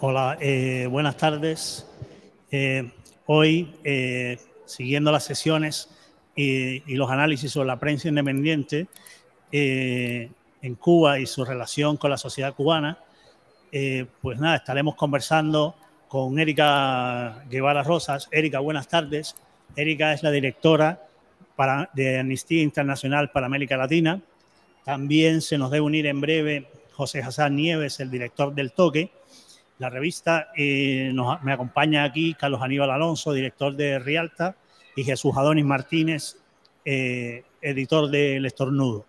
Hola, buenas tardes. Hoy, siguiendo las sesiones y los análisis sobre la prensa independiente en Cuba y su relación con la sociedad cubana, pues nada, estaremos conversando con Erika Guevara Rosas. Erika, buenas tardes. Erika es la directora de Amnistía Internacional para América Latina. También se nos debe unir en breve José Jasán Nieves, el director del Toque, la revista. Me acompaña aquí Carlos Aníbal Alonso, director de Rialta, y Jesús Adonis Martínez, editor de El Estornudo.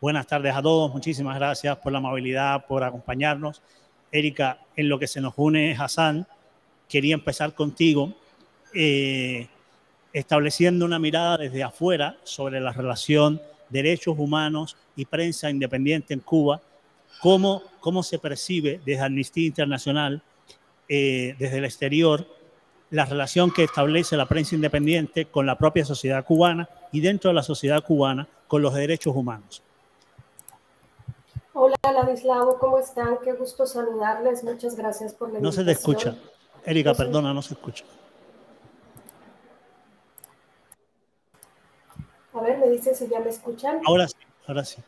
Buenas tardes a todos, muchísimas gracias por la amabilidad, por acompañarnos. Erika, en lo que se nos une Jasán, quería empezar contigo estableciendo una mirada desde afuera sobre la relación derechos humanos y prensa independiente en Cuba. ¿Cómo se percibe desde Amnistía Internacional, desde el exterior, la relación que establece la prensa independiente con la propia sociedad cubana y dentro de la sociedad cubana con los derechos humanos? Hola, Ladislao, ¿cómo están? Qué gusto saludarles, muchas gracias por la invitación. No se te escucha. Erika, no, perdona, no se escucha. A ver, me dicen si ya me escuchan. Ahora sí, ahora sí.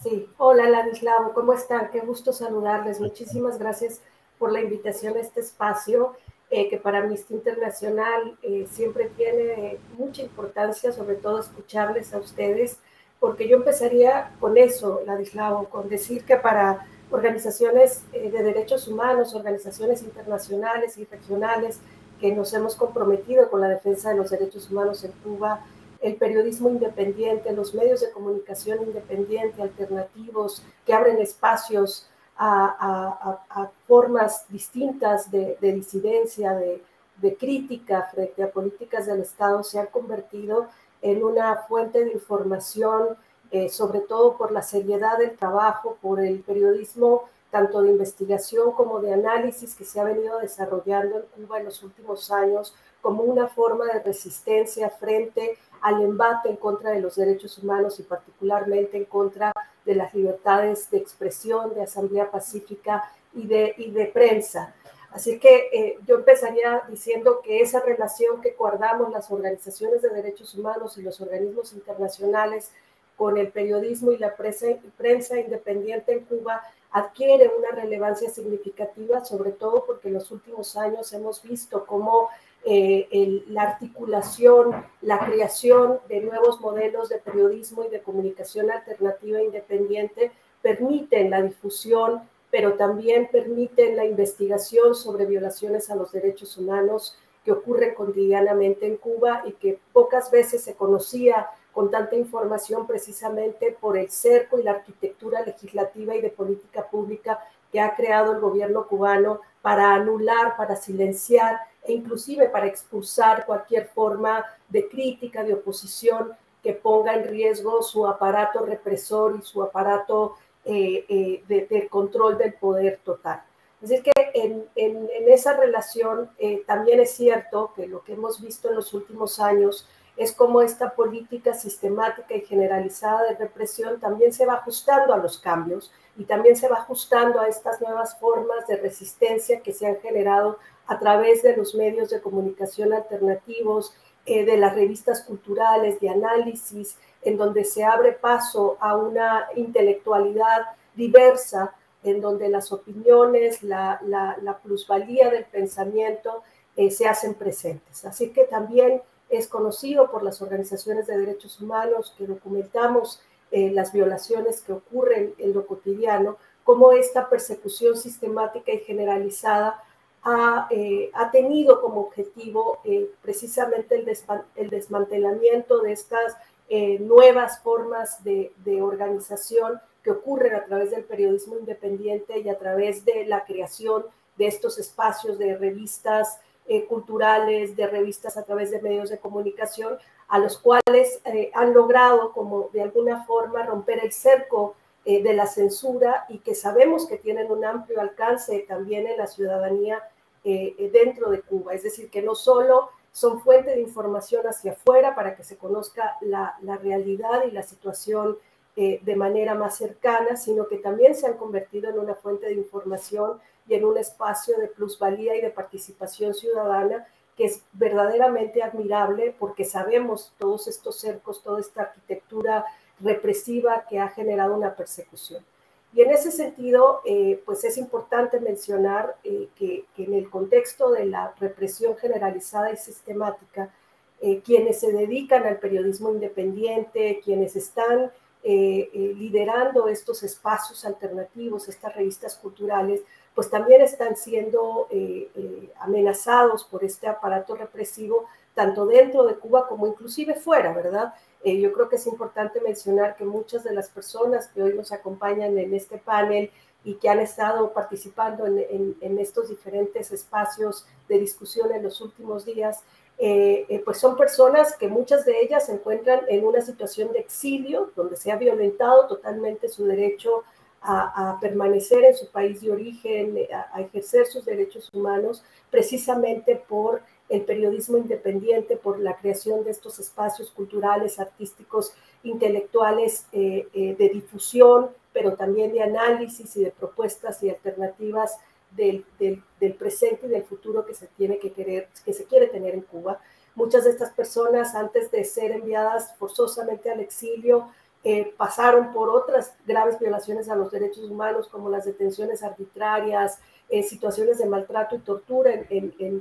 Sí, hola Ladislao, ¿cómo están? Qué gusto saludarles, muchísimas gracias por la invitación a este espacio que para Amnistía Internacional siempre tiene mucha importancia, sobre todo escucharles a ustedes, porque yo empezaría con eso, Ladislao, con decir que para organizaciones de derechos humanos, organizaciones internacionales y regionales que nos hemos comprometido con la defensa de los derechos humanos en Cuba, el periodismo independiente, los medios de comunicación independiente, alternativos, que abren espacios a formas distintas de disidencia, de crítica frente a políticas del Estado, se han convertido en una fuente de información, sobre todo por la seriedad del trabajo, por el periodismo tanto de investigación como de análisis que se ha venido desarrollando en Cuba en los últimos años, como una forma de resistencia frente al embate en contra de los derechos humanos y particularmente en contra de las libertades de expresión, de asamblea pacífica y de prensa. Así que yo empezaría diciendo que esa relación que guardamos las organizaciones de derechos humanos y los organismos internacionales con el periodismo y la prensa independiente en Cuba adquiere una relevancia significativa, sobre todo porque en los últimos años hemos visto cómo la articulación, la creación de nuevos modelos de periodismo y de comunicación alternativa e independiente permiten la difusión, pero también permiten la investigación sobre violaciones a los derechos humanos que ocurren cotidianamente en Cuba y que pocas veces se conocía con tanta información precisamente por el cerco y la arquitectura legislativa y de política pública que ha creado el gobierno cubano para anular, para silenciar e inclusive para expulsar cualquier forma de crítica, de oposición que ponga en riesgo su aparato represor y su aparato de control del poder total. Así que en esa relación también es cierto que lo que hemos visto en los últimos años es como esta política sistemática y generalizada de represión también se va ajustando a los cambios y también se va ajustando a estas nuevas formas de resistencia que se han generado a través de los medios de comunicación alternativos, de las revistas culturales, de análisis, en donde se abre paso a una intelectualidad diversa, en donde las opiniones, la plusvalía del pensamiento se hacen presentes. Así que también es conocido por las organizaciones de derechos humanos que documentamos las violaciones que ocurren en lo cotidiano, como esta persecución sistemática y generalizada ha tenido como objetivo precisamente el desmantelamiento de estas nuevas formas de organización que ocurren a través del periodismo independiente y a través de la creación de estos espacios de revistas culturales, de revistas a través de medios de comunicación, a los cuales han logrado como de alguna forma romper el cerco de la censura y que sabemos que tienen un amplio alcance también en la ciudadanía dentro de Cuba. Es decir, que no solo son fuente de información hacia afuera para que se conozca la realidad y la situación de manera más cercana, sino que también se han convertido en una fuente de información y en un espacio de plusvalía y de participación ciudadana que es verdaderamente admirable porque sabemos todos estos cercos, toda esta arquitectura represiva que ha generado una persecución. Y en ese sentido, pues es importante mencionar que en el contexto de la represión generalizada y sistemática, quienes se dedican al periodismo independiente, quienes están liderando estos espacios alternativos, estas revistas culturales, pues también están siendo amenazados por este aparato represivo, tanto dentro de Cuba como inclusive fuera, ¿verdad? Yo creo que es importante mencionar que muchas de las personas que hoy nos acompañan en este panel y que han estado participando en estos diferentes espacios de discusión en los últimos días, pues son personas que muchas de ellas se encuentran en una situación de exilio, donde se ha violentado totalmente su derecho a permanecer en su país de origen, a ejercer sus derechos humanos, precisamente por el periodismo independiente, por la creación de estos espacios culturales, artísticos, intelectuales, de difusión, pero también de análisis y de propuestas y alternativas del presente y del futuro que se tiene que se quiere tener en Cuba. Muchas de estas personas, antes de ser enviadas forzosamente al exilio, pasaron por otras graves violaciones a los derechos humanos, como las detenciones arbitrarias, situaciones de maltrato y tortura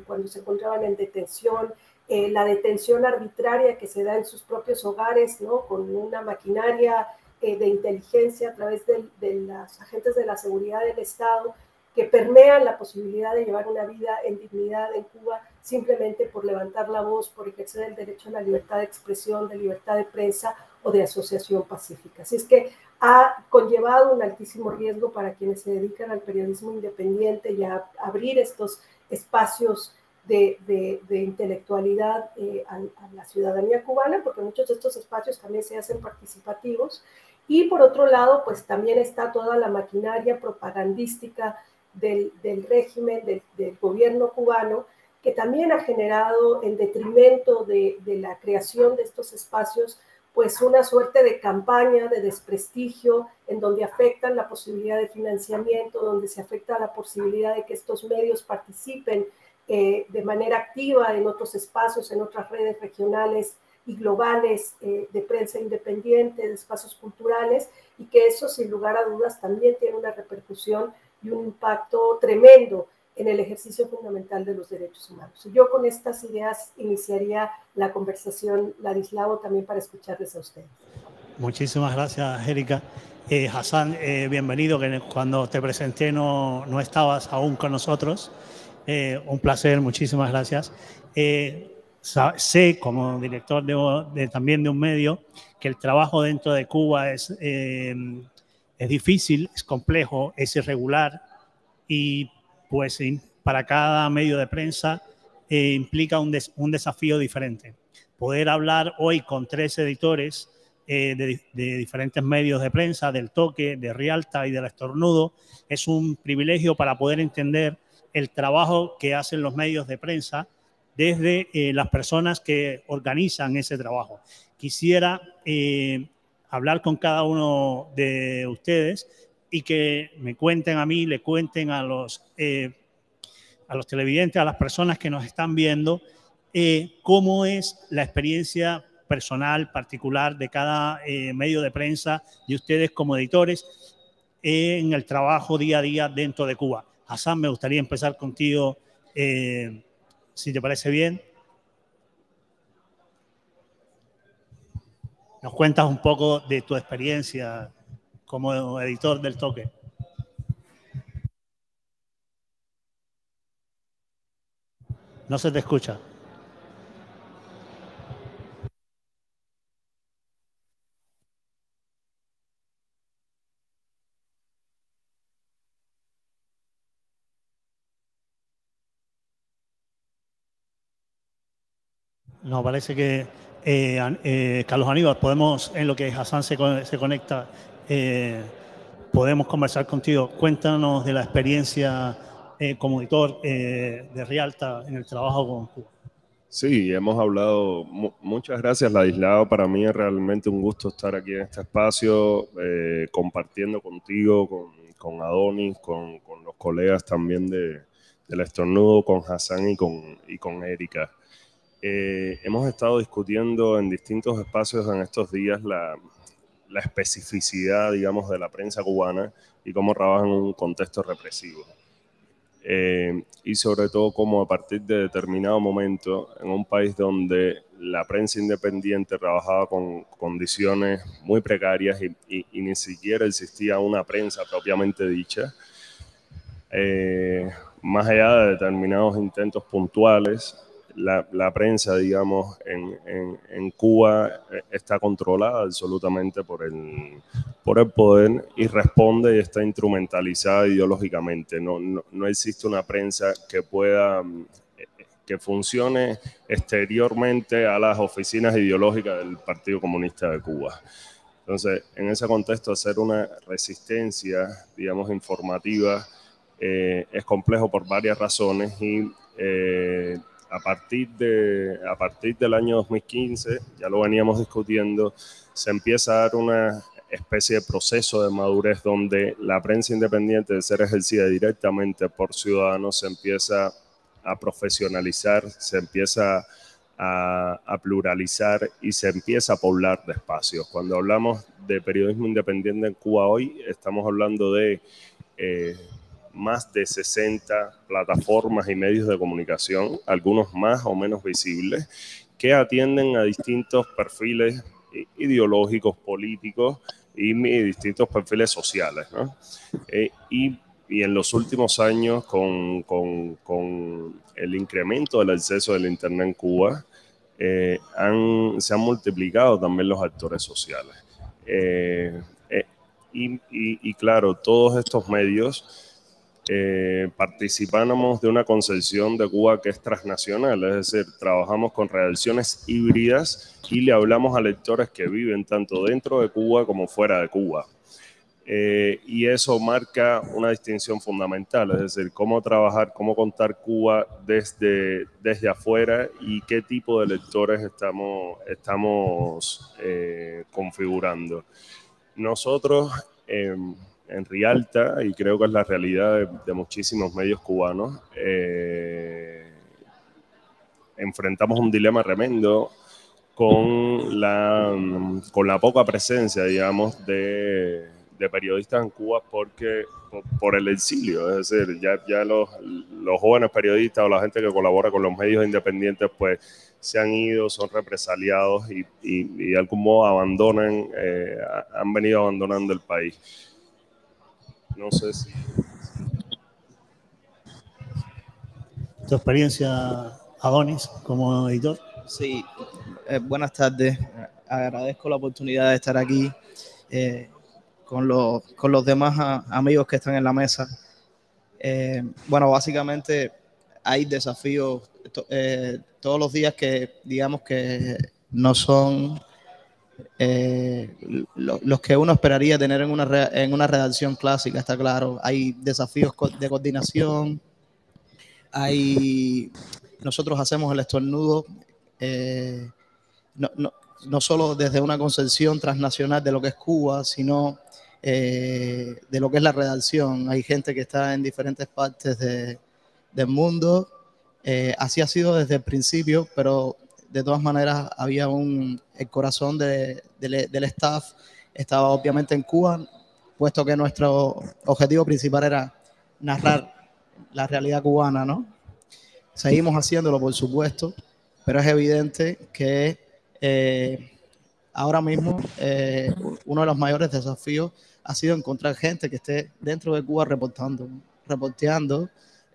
cuando se encontraban en detención, la detención arbitraria que se da en sus propios hogares, ¿no? Con una maquinaria de inteligencia a través de los agentes de la seguridad del Estado, que permean la posibilidad de llevar una vida en dignidad en Cuba, simplemente por levantar la voz, por ejercer el derecho a la libertad de expresión, de libertad de prensa o de asociación pacífica. Así es que ha conllevado un altísimo riesgo para quienes se dedican al periodismo independiente y a abrir estos espacios de intelectualidad a la ciudadanía cubana, porque muchos de estos espacios también se hacen participativos. Y por otro lado, pues también está toda la maquinaria propagandística del régimen, del gobierno cubano, que también ha generado, en detrimento de la creación de estos espacios, pues una suerte de campaña de desprestigio, en donde afectan la posibilidad de financiamiento, donde se afecta la posibilidad de que estos medios participen de manera activa en otros espacios, en otras redes regionales y globales de prensa independiente, de espacios culturales, y que eso, sin lugar a dudas, también tiene una repercusión y un impacto tremendo en el ejercicio fundamental de los derechos humanos. Yo con estas ideas iniciaría la conversación, Ladislao, también para escucharles a ustedes. Muchísimas gracias, Erika. Jasán, bienvenido, que cuando te presenté no estabas aún con nosotros. Un placer, muchísimas gracias. Sé, como director también de un medio, que el trabajo dentro de Cuba es difícil, es complejo, es irregular, y pues para cada medio de prensa implica un desafío diferente. Poder hablar hoy con tres editores de diferentes medios de prensa, del Toque, de Rialta y del Estornudo, es un privilegio para poder entender el trabajo que hacen los medios de prensa desde las personas que organizan ese trabajo. Quisiera hablar con cada uno de ustedes y que me cuenten a mí, le cuenten a los televidentes, a las personas que nos están viendo, cómo es la experiencia personal, particular de cada medio de prensa y ustedes como editores en el trabajo día a día dentro de Cuba. Jasán, me gustaría empezar contigo, si te parece bien. Nos cuentas un poco de tu experiencia como editor del Toque. No se te escucha. No, parece que Carlos Aníbal, podemos, en lo que Jasán se conecta, podemos conversar contigo. Cuéntanos de la experiencia como editor de Rialta en el trabajo con Cuba. Sí, hemos hablado. Muchas gracias, Ladislao. Para mí es realmente un gusto estar aquí en este espacio, compartiendo contigo, con Adonis, con los colegas también del Estornudo, con Jasán y con Erika. Hemos estado discutiendo en distintos espacios en estos días la especificidad, digamos, de la prensa cubana y cómo trabaja en un contexto represivo. Y sobre todo cómo, a partir de determinado momento, en un país donde la prensa independiente trabajaba con condiciones muy precarias y ni siquiera existía una prensa propiamente dicha, más allá de determinados intentos puntuales, la prensa, digamos, en Cuba está controlada absolutamente por el poder y responde y está instrumentalizada ideológicamente. No existe una prensa que funcione exteriormente a las oficinas ideológicas del Partido Comunista de Cuba. Entonces, en ese contexto, hacer una resistencia, digamos, informativa es complejo por varias razones y... A partir del año 2015, ya lo veníamos discutiendo, se empieza a dar una especie de proceso de madurez donde la prensa independiente, de ser ejercida directamente por ciudadanos, se empieza a profesionalizar, se empieza a pluralizar y se empieza a poblar de espacios. Cuando hablamos de periodismo independiente en Cuba hoy, estamos hablando de... más de 60 plataformas y medios de comunicación, algunos más o menos visibles, que atienden a distintos perfiles ideológicos, políticos y distintos perfiles sociales, ¿no? Y y en los últimos años con el incremento del acceso del Internet en Cuba, se han multiplicado también los actores sociales. Y claro, todos estos medios participamos de una concepción de Cuba que es transnacional, es decir, trabajamos con redacciones híbridas y le hablamos a lectores que viven tanto dentro de Cuba como fuera de Cuba. Y eso marca una distinción fundamental, es decir, cómo trabajar, cómo contar Cuba desde afuera y qué tipo de lectores estamos configurando. Nosotros en Rialta, y creo que es la realidad de muchísimos medios cubanos, enfrentamos un dilema tremendo con la poca presencia, digamos, de periodistas en Cuba por el exilio. Es decir, ya los jóvenes periodistas o la gente que colabora con los medios independientes, pues, se han ido, son represaliados y de algún modo abandonan, han venido abandonando el país. No sé si... ¿Tu experiencia, Adonis, como editor? Sí, buenas tardes. Agradezco la oportunidad de estar aquí con los demás amigos que están en la mesa. Bueno, básicamente hay desafíos todos los días que, digamos, que no son los que uno esperaría tener en una redacción clásica, está claro. Hay desafíos de coordinación, nosotros hacemos El Estornudo, no solo desde una concepción transnacional de lo que es Cuba, sino de lo que es la redacción. Hay gente que está en diferentes partes del mundo. Así ha sido desde el principio, pero de todas maneras había el corazón del staff estaba obviamente en Cuba, puesto que nuestro objetivo principal era narrar la realidad cubana, ¿no? Seguimos haciéndolo, por supuesto, pero es evidente que ahora mismo uno de los mayores desafíos ha sido encontrar gente que esté dentro de Cuba reporteando.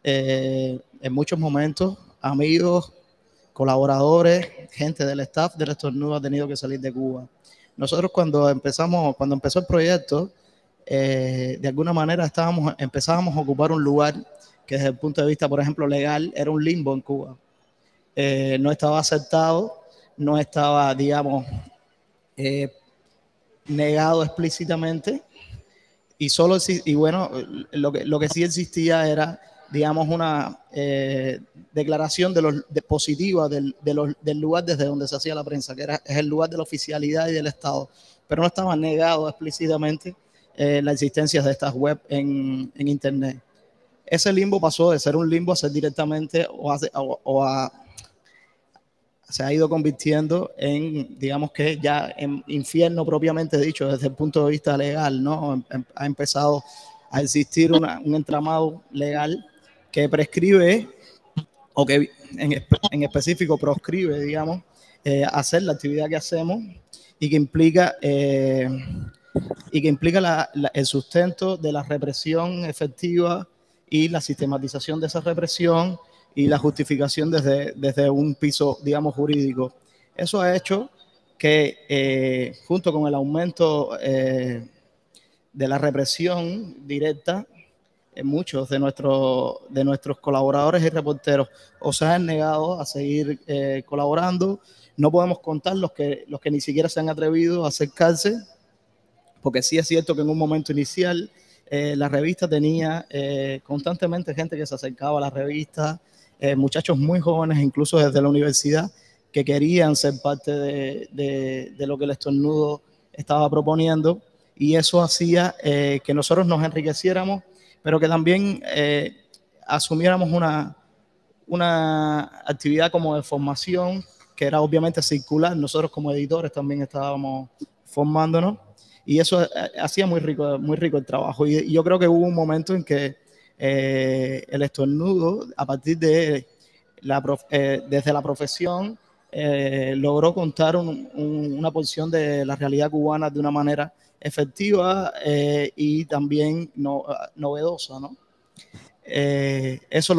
En muchos momentos, amigos, colaboradores, gente del staff del Estornudo ha tenido que salir de Cuba. Nosotros cuando empezó el proyecto, de alguna manera empezábamos a ocupar un lugar que desde el punto de vista, por ejemplo, legal, era un limbo en Cuba. No estaba aceptado, no estaba, digamos, negado explícitamente, y bueno, lo que sí existía era, digamos, una declaración positiva del lugar desde donde se hacía la prensa, que es el lugar de la oficialidad y del Estado, pero no estaba negado explícitamente la existencia de estas web en Internet. Ese limbo pasó de ser un limbo a ser directamente, se ha ido convirtiendo en, digamos que ya en infierno propiamente dicho, desde el punto de vista legal, ¿no? Ha empezado a existir un entramado legal que prescribe, o que en específico proscribe, digamos, hacer la actividad que hacemos y que implica, el sustento de la represión efectiva y la sistematización de esa represión y la justificación desde un piso, digamos, jurídico. Eso ha hecho que, junto con el aumento de la represión directa, muchos de nuestros colaboradores y reporteros o se han negado a seguir colaborando. No podemos contar los que ni siquiera se han atrevido a acercarse, porque sí es cierto que en un momento inicial la revista tenía constantemente gente que se acercaba a la revista, muchachos muy jóvenes, incluso desde la universidad, que querían ser parte de lo que El Estornudo estaba proponiendo, y eso hacía que nosotros nos enriqueciéramos, pero que también asumiéramos una actividad como de formación, que era obviamente circular. Nosotros como editores también estábamos formándonos, y eso hacía muy rico el trabajo. Y yo creo que hubo un momento en que El Estornudo, a partir de desde la profesión, logró contar una porción de la realidad cubana de una manera efectiva y también novedosa, ¿no? Eso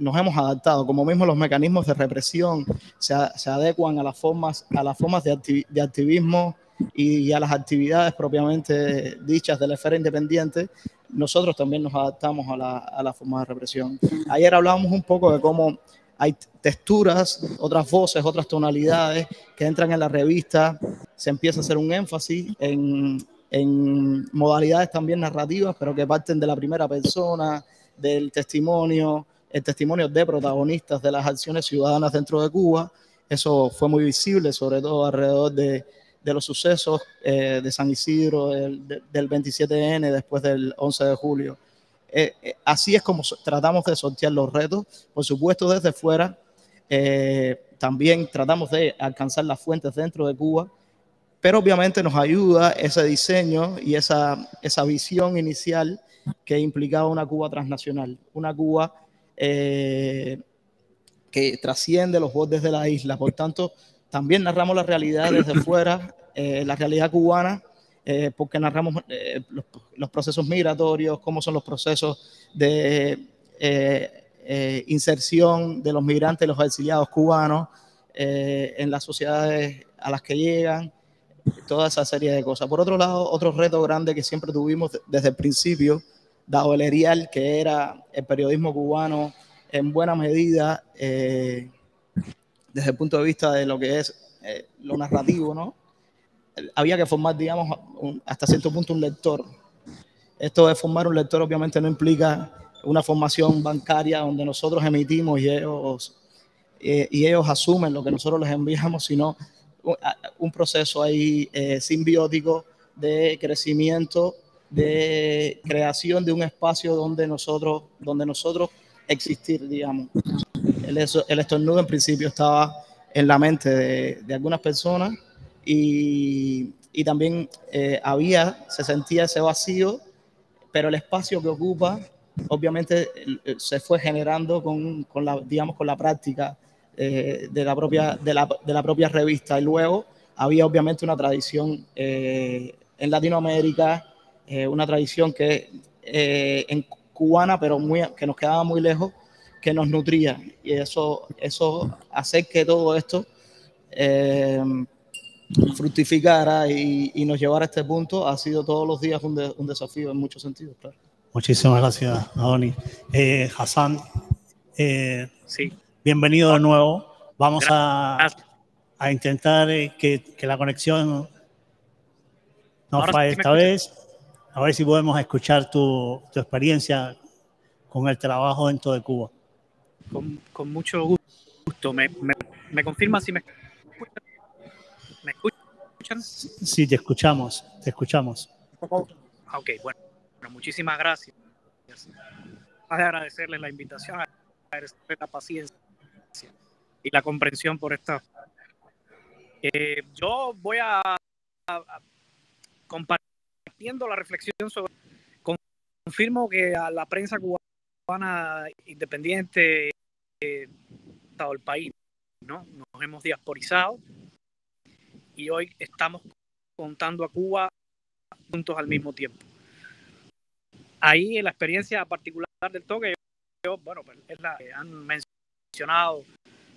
nos hemos adaptado, como mismo los mecanismos de represión se adecuan a las formas, de activismo y a las actividades propiamente dichas de la esfera independiente. Nosotros también nos adaptamos a la forma de represión. Ayer hablábamos un poco de cómo hay texturas, otras voces, otras tonalidades que entran en la revista. Se empieza a hacer un énfasis en modalidades también narrativas, pero que parten de la primera persona, del testimonio, el testimonio de protagonistas de las acciones ciudadanas dentro de Cuba. Eso fue muy visible, sobre todo alrededor de los sucesos de San Isidro, del 27N, después del 11 de julio. Así es como tratamos de sortear los retos. Por supuesto, desde fuera también tratamos de alcanzar las fuentes dentro de Cuba, pero obviamente nos ayuda ese diseño y esa visión inicial que implicaba una Cuba transnacional, una Cuba que trasciende los bordes de la isla. Por tanto, también narramos la realidad desde fuera, la realidad cubana, porque narramos los procesos migratorios, cómo son los procesos de inserción de los migrantes y los exiliados cubanos en las sociedades a las que llegan, toda esa serie de cosas. Por otro lado, otro reto grande que siempre tuvimos desde el principio, dado el erial que era el periodismo cubano en buena medida, desde el punto de vista de lo que es lo narrativo, ¿no? Había que formar, digamos, hasta cierto punto un lector. Esto de formar un lector obviamente no implica una formación bancaria donde nosotros emitimos y ellos asumen lo que nosotros les enviamos, sino un proceso ahí simbiótico de crecimiento, de creación de un espacio donde nosotros existir, digamos. El estornudo en principio estaba en la mente de algunas personas, y también se sentía ese vacío, pero el espacio que ocupa obviamente se fue generando con la práctica de la propia revista. Y luego había obviamente una tradición en Latinoamérica, una tradición que cubana, pero que nos quedaba muy lejos, que nos nutría, y eso hace que todo esto fructificara y nos llevara a este punto. Ha sido todos los días un desafío en muchos sentidos, claro. Muchísimas gracias, Adonis. Jasán, sí, bienvenido de nuevo. Vamos a intentar que la conexión no falle esta vez. A ver si podemos escuchar tu experiencia con el trabajo dentro de Cuba. Con mucho gusto. ¿Me confirma si me escuchan? ¿Me escuchan? Sí, te escuchamos, Ok, bueno, muchísimas gracias. Más de agradecerles la invitación, agradecerles la paciencia y la comprensión por esta. Yo voy a compartiendo la reflexión sobre. Confirmo que a la prensa cubana independiente todo el país, ¿no? Nos hemos diasporizado. Y hoy estamos contando a Cuba juntos al mismo tiempo. Ahí en la experiencia particular del toque, bueno, es la que han mencionado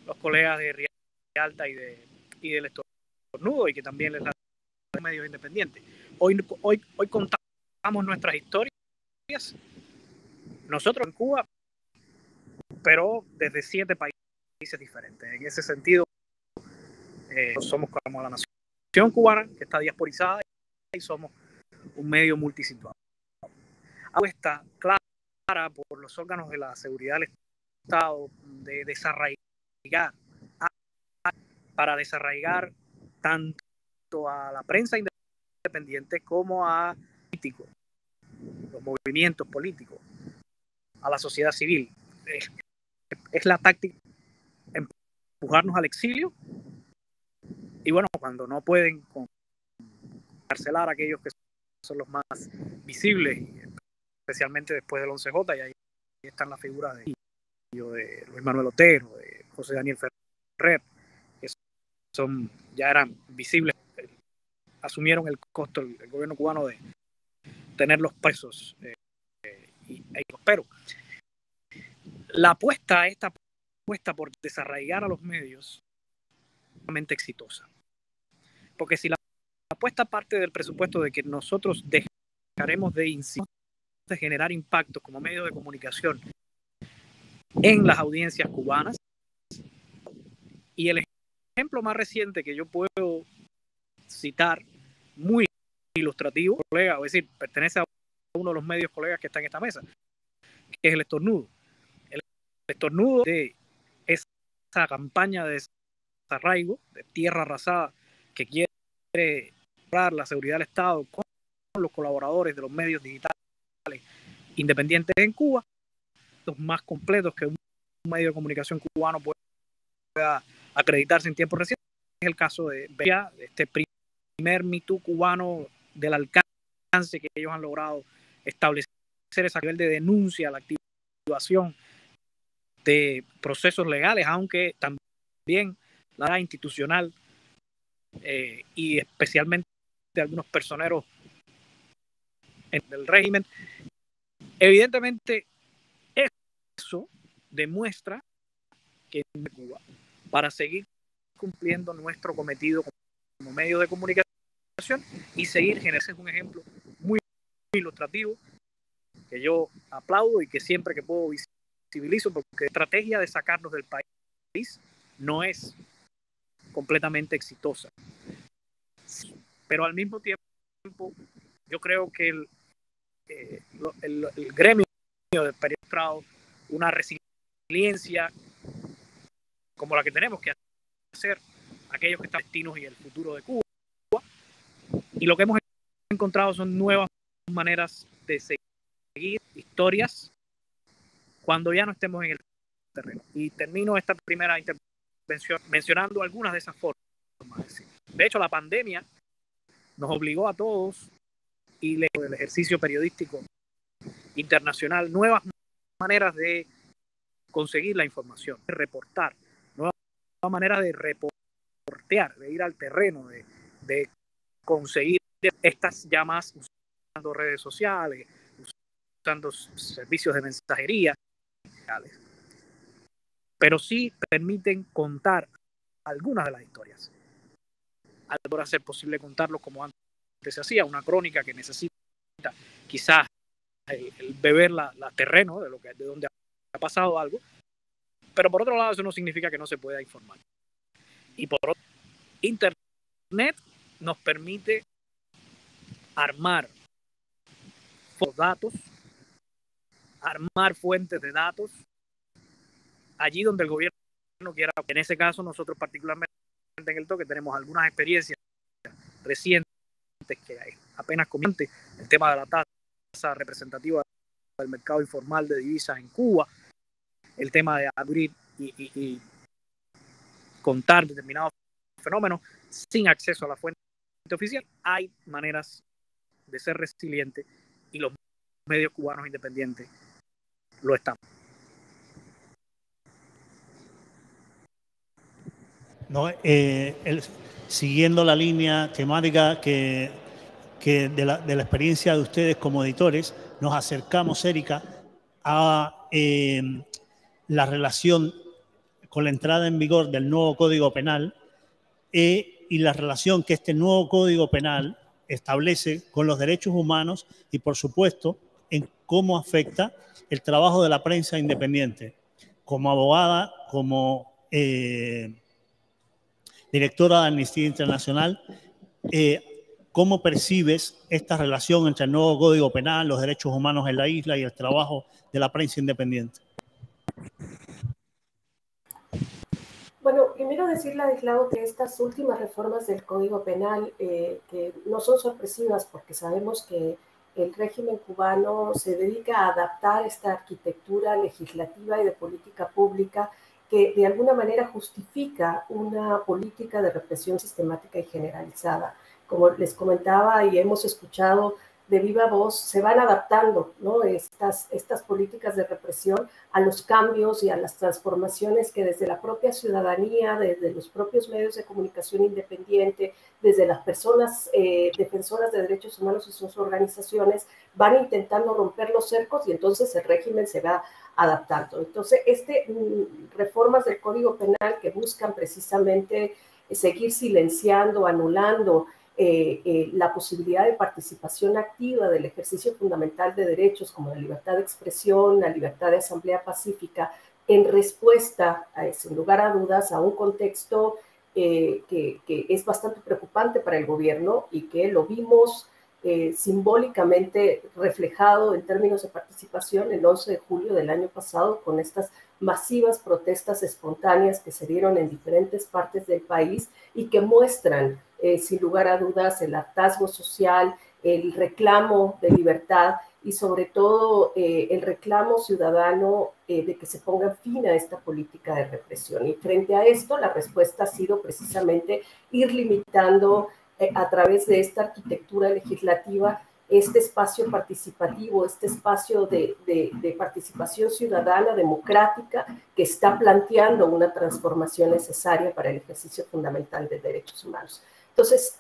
los colegas de Rialta y del Estornudo, y que también es la de medios independientes. Hoy contamos nuestras historias, nosotros en Cuba, pero desde 7 países diferentes. En ese sentido, somos como la nación cubana que está diasporizada, y somos un medio multisituado. Apuesta clara por los órganos de la seguridad del Estado de desarraigar tanto a la prensa independiente como a políticos, los movimientos políticos, a la sociedad civil. Es la táctica, empujarnos al exilio. Y bueno, cuando no pueden encarcelar a aquellos que son los más visibles, especialmente después del 11J, y ahí están las figuras de Luis Manuel Otero, de José Daniel Ferrer, que ya eran visibles, asumieron el costo el gobierno cubano tenerlos presos. Pero la apuesta, esta apuesta por desarraigar a los medios, es realmente exitosa. Porque si la apuesta parte del presupuesto de que nosotros dejaremos de incidir, de generar impactos como medio de comunicación en las audiencias cubanas, y el ejemplo más reciente que yo puedo citar, muy ilustrativo, colega, es decir, pertenece a uno de los medios colegas que está en esta mesa, que es El Estornudo. El Estornudo, de esa campaña de desarraigo, de tierra arrasada, que quiere lograr la seguridad del Estado con los colaboradores de los medios digitales independientes en Cuba, los más completos que un medio de comunicación cubano pueda acreditarse en tiempos recientes. Es el caso de Bella, este primer Me Too cubano, del alcance que ellos han logrado establecer ese nivel de denuncia, la activación de procesos legales, aunque también la edad institucional y especialmente de algunos personeros del régimen. Evidentemente, eso demuestra que en Cuba, para seguir cumpliendo nuestro cometido como medio de comunicación y seguir generando, es un ejemplo muy ilustrativo que yo aplaudo y que siempre que puedo visibilizo, porque la estrategia de sacarnos del país no es completamente exitosa. Pero al mismo tiempo, yo creo que el gremio de periodistas, una resiliencia como la que tenemos que hacer aquellos que están destinos y el futuro de Cuba, y lo que hemos encontrado son nuevas maneras de seguir historias cuando ya no estemos en el terreno. Y termino esta primera intervención mencionando algunas de esas formas. De hecho, la pandemia nos obligó a todos, y el ejercicio periodístico internacional, nuevas maneras de conseguir la información, de reportar, nuevas maneras de reportear, de ir al terreno, de conseguir estas llamadas usando redes sociales, usando servicios de mensajería, pero sí permiten contar algunas de las historias. Ahora es posible contarlo como antes se hacía, una crónica que necesita quizás el beber la terreno de donde ha pasado algo, pero por otro lado eso no significa que no se pueda informar. Y por otro, Internet nos permite armar datos, armar fuentes de datos allí donde el gobierno quiera. En ese caso, nosotros particularmente en El Toque tenemos algunas experiencias recientes que apenas comiente el tema de la tasa representativa del mercado informal de divisas en Cuba, el tema de abrir y contar determinados fenómenos sin acceso a la fuente oficial. Hay maneras de ser resiliente y los medios cubanos independientes lo están. No, siguiendo la línea temática de la experiencia de ustedes como editores, nos acercamos, Erika, a la relación con la entrada en vigor del nuevo Código Penal y la relación que este nuevo Código Penal establece con los derechos humanos y, por supuesto, en cómo afecta el trabajo de la prensa independiente. Como abogada, como directora de Amnistía Internacional, ¿cómo percibes esta relación entre el nuevo Código Penal, los derechos humanos en la isla y el trabajo de la prensa independiente? Bueno, primero decir, Ladislao, que estas últimas reformas del Código Penal que no son sorpresivas, porque sabemos que el régimen cubano se dedica a adaptar esta arquitectura legislativa y de política pública que de alguna manera justifica una política de represión sistemática y generalizada. Como les comentaba y hemos escuchado de viva voz, se van adaptando, ¿no?, estas políticas de represión a los cambios y a las transformaciones que desde la propia ciudadanía, desde los propios medios de comunicación independiente, desde las personas defensoras de derechos humanos y sus organizaciones, van intentando romper los cercos y entonces el régimen se va adaptando. Entonces, reformas del Código Penal que buscan precisamente seguir silenciando, anulando la posibilidad de participación activa del ejercicio fundamental de derechos como la libertad de expresión, la libertad de asamblea pacífica, en respuesta, sin lugar a dudas, a un contexto que es bastante preocupante para el gobierno y que lo vimos simbólicamente reflejado en términos de participación el 11 de julio del año pasado con estas masivas protestas espontáneas que se dieron en diferentes partes del país y que muestran sin lugar a dudas el hartazgo social, el reclamo de libertad y sobre todo el reclamo ciudadano de que se ponga fin a esta política de represión. Y frente a esto la respuesta ha sido precisamente ir limitando a través de esta arquitectura legislativa, este espacio participativo, este espacio de participación ciudadana democrática que está planteando una transformación necesaria para el ejercicio fundamental de derechos humanos. Entonces,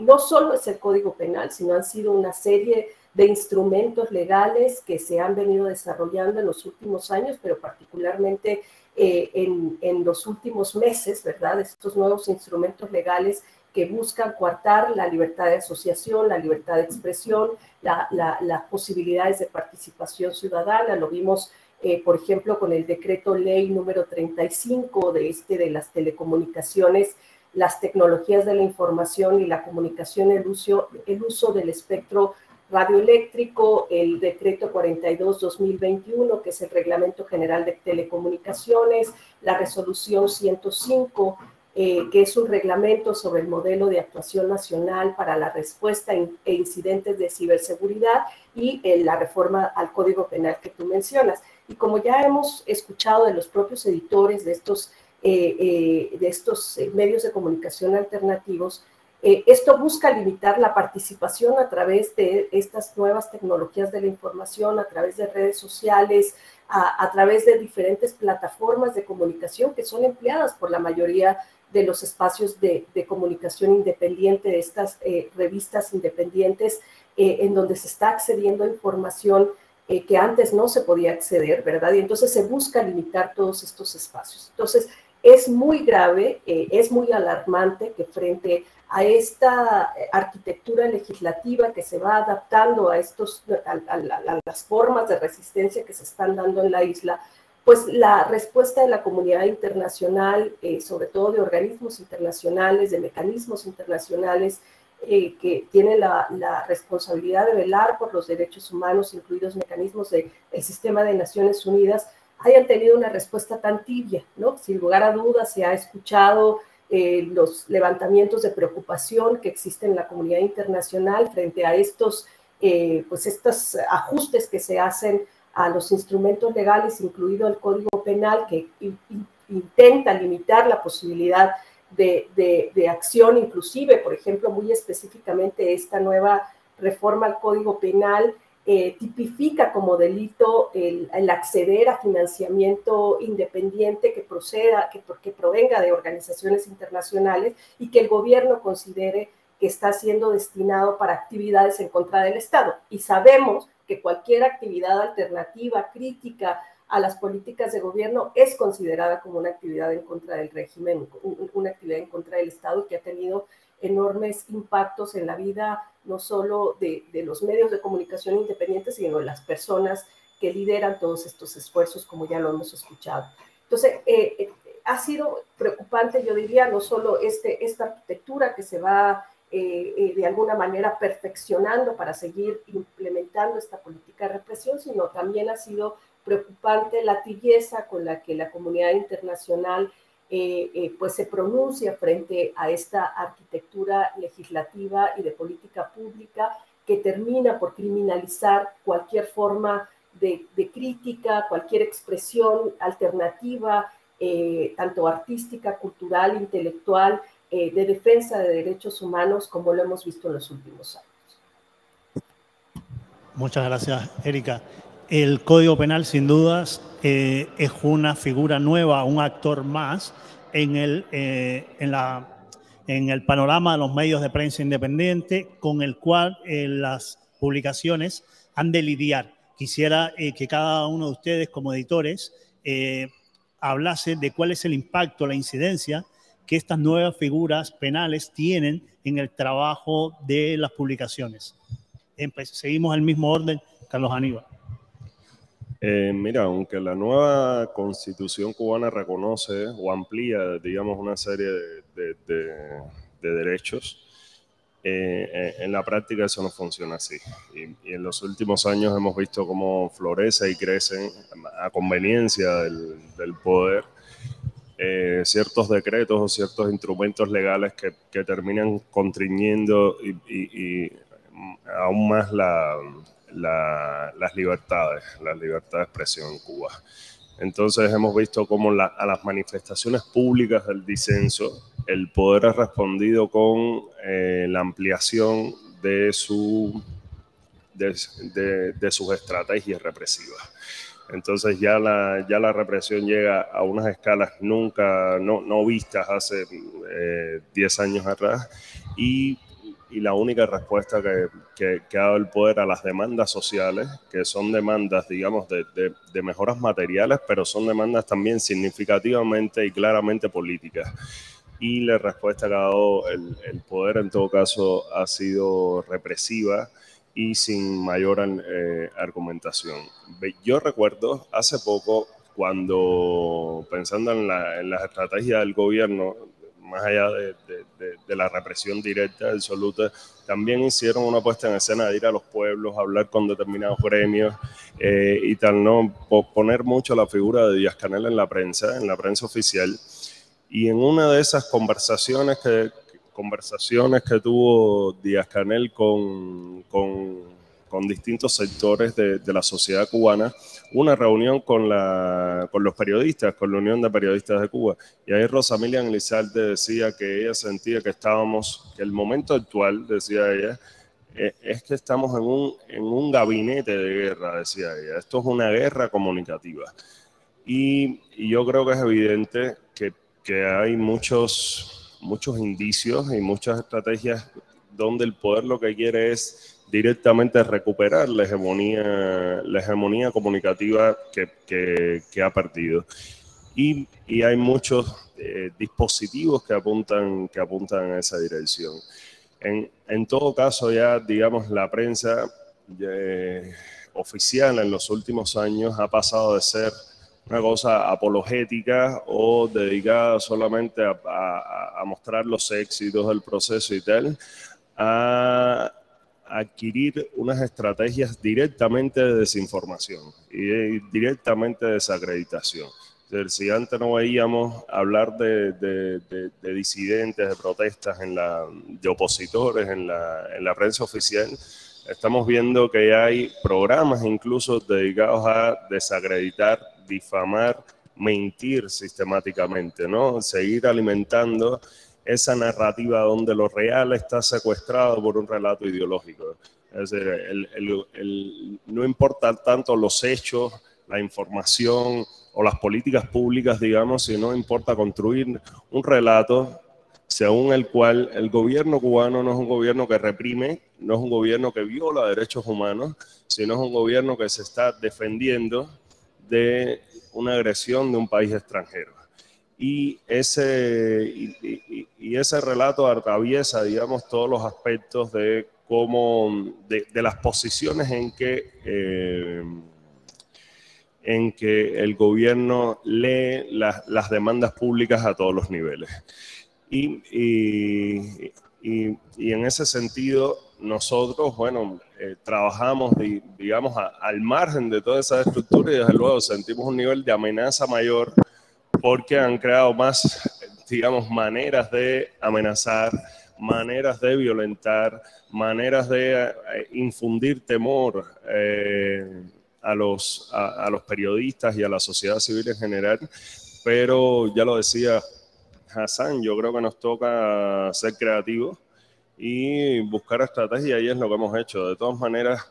no solo es el Código Penal, sino han sido una serie de instrumentos legales que se han venido desarrollando en los últimos años, pero particularmente en los últimos meses, ¿verdad? Estos nuevos instrumentos legales que buscan coartar la libertad de asociación, la libertad de expresión, las posibilidades de participación ciudadana. Lo vimos, por ejemplo, con el decreto ley número 35 de las telecomunicaciones, las tecnologías de la información y la comunicación, el uso del espectro radioeléctrico, el decreto 42-2021, que es el Reglamento General de Telecomunicaciones, la resolución 105, que es un reglamento sobre el modelo de actuación nacional para la respuesta e incidentes de ciberseguridad y la reforma al Código Penal que tú mencionas. Y como ya hemos escuchado de los propios editores de estos medios de comunicación alternativos, esto busca limitar la participación a través de estas nuevas tecnologías de la información, a través de redes sociales, a través de diferentes plataformas de comunicación que son empleadas por la mayoría de los espacios de comunicación independiente, de estas revistas independientes, en donde se está accediendo a información que antes no se podía acceder, ¿verdad? Y entonces se busca limitar todos estos espacios. Entonces, es muy grave, es muy alarmante que frente a esta arquitectura legislativa que se va adaptando a las formas de resistencia que se están dando en la isla, pues la respuesta de la comunidad internacional, sobre todo de organismos internacionales, de mecanismos internacionales que tienen la responsabilidad de velar por los derechos humanos, incluidos mecanismos del sistema de Naciones Unidas, hayan tenido una respuesta tan tibia, ¿no? Sin lugar a dudas se ha escuchado los levantamientos de preocupación que existen en la comunidad internacional frente a estos ajustes que se hacen a los instrumentos legales, incluido el Código Penal, que intenta limitar la posibilidad de acción, inclusive, por ejemplo, muy específicamente esta nueva reforma al Código Penal tipifica como delito el acceder a financiamiento independiente que provenga de organizaciones internacionales y que el gobierno considere que está siendo destinado para actividades en contra del Estado. Y sabemos que cualquier actividad alternativa, crítica a las políticas de gobierno, es considerada como una actividad en contra del régimen, una actividad en contra del Estado que ha tenido enormes impactos en la vida no solo de los medios de comunicación independientes, sino de las personas que lideran todos estos esfuerzos, como ya lo hemos escuchado. Entonces, ha sido preocupante, yo diría, no solo esta arquitectura que se va de alguna manera perfeccionando para seguir implementando esta política de represión, sino también ha sido preocupante la tibieza con la que la comunidad internacional pues se pronuncia frente a esta arquitectura legislativa y de política pública que termina por criminalizar cualquier forma de crítica, cualquier expresión alternativa, tanto artística, cultural, intelectual, de defensa de derechos humanos, como lo hemos visto en los últimos años. Muchas gracias, Erika. El Código Penal, sin dudas, es una figura nueva, un actor más en el panorama de los medios de prensa independiente con el cual las publicaciones han de lidiar. Quisiera que cada uno de ustedes, como editores, hablase de cuál es el impacto, la incidencia que estas nuevas figuras penales tienen en el trabajo de las publicaciones. Seguimos el mismo orden, Carlos Aníbal. Mira, aunque la nueva Constitución cubana reconoce o amplía, digamos, una serie de derechos, en la práctica eso no funciona así. Y en los últimos años hemos visto cómo florece y crecen a conveniencia del poder ciertos decretos o ciertos instrumentos legales que terminan constriñendo y aún más las libertades, la libertad de expresión en Cuba. Entonces hemos visto cómo a las manifestaciones públicas del disenso el poder ha respondido con la ampliación de sus estrategias represivas. Entonces ya la represión llega a unas escalas nunca, no vistas hace 10 años atrás, y la única respuesta que ha dado el poder a las demandas sociales, que son demandas, digamos, de mejoras materiales, pero son demandas también significativamente y claramente políticas. Y la respuesta que ha dado el poder, en todo caso, ha sido represiva y sin mayor argumentación. Yo recuerdo hace poco, cuando pensando en la estrategia del gobierno, más allá de la represión directa, absoluta, también hicieron una puesta en escena de ir a los pueblos, hablar con determinados gremios y tal, no poner mucho la figura de Díaz-Canel en la prensa oficial. Y en una de esas conversaciones que tuvo Díaz-Canel con distintos sectores de la sociedad cubana, una reunión con los periodistas, con la Unión de Periodistas de Cuba. Y ahí Rosa Milian Elizalde decía que ella sentía que el momento actual, decía ella, es que estamos en un gabinete de guerra, decía ella. Esto es una guerra comunicativa. Y yo creo que es evidente que hay muchos indicios y muchas estrategias donde el poder lo que quiere es directamente recuperar la hegemonía comunicativa que ha perdido. Y hay muchos dispositivos que apuntan a esa dirección. En todo caso, ya digamos, la prensa oficial en los últimos años ha pasado de ser una cosa apologética o dedicada solamente a mostrar los éxitos del proceso y tal, a adquirir unas estrategias directamente de desinformación y directamente de desacreditación. Es decir, si antes no veíamos hablar de disidentes, de protestas, de opositores en la prensa oficial, estamos viendo que hay programas incluso dedicados a desacreditar, difamar, mentir sistemáticamente, ¿no? Seguir alimentando esa narrativa donde lo real está secuestrado por un relato ideológico. Es decir, no importa tanto los hechos, la información o las políticas públicas, digamos, sino importa construir un relato según el cual el gobierno cubano no es un gobierno que reprime, no es un gobierno que viola derechos humanos, sino es un gobierno que se está defendiendo de una agresión de un país extranjero. Y ese relato atraviesa, digamos, todos los aspectos de cómo, de las posiciones en que el gobierno lee las demandas públicas a todos los niveles. Y en ese sentido, nosotros, bueno, trabajamos, digamos, al margen de toda esa estructura y desde luego sentimos un nivel de amenaza mayor porque han creado más, digamos, maneras de amenazar, maneras de violentar, maneras de infundir temor a los periodistas y a la sociedad civil en general. Pero ya lo decía Jasán, yo creo que nos toca ser creativos y buscar estrategia, y es lo que hemos hecho. De todas maneras,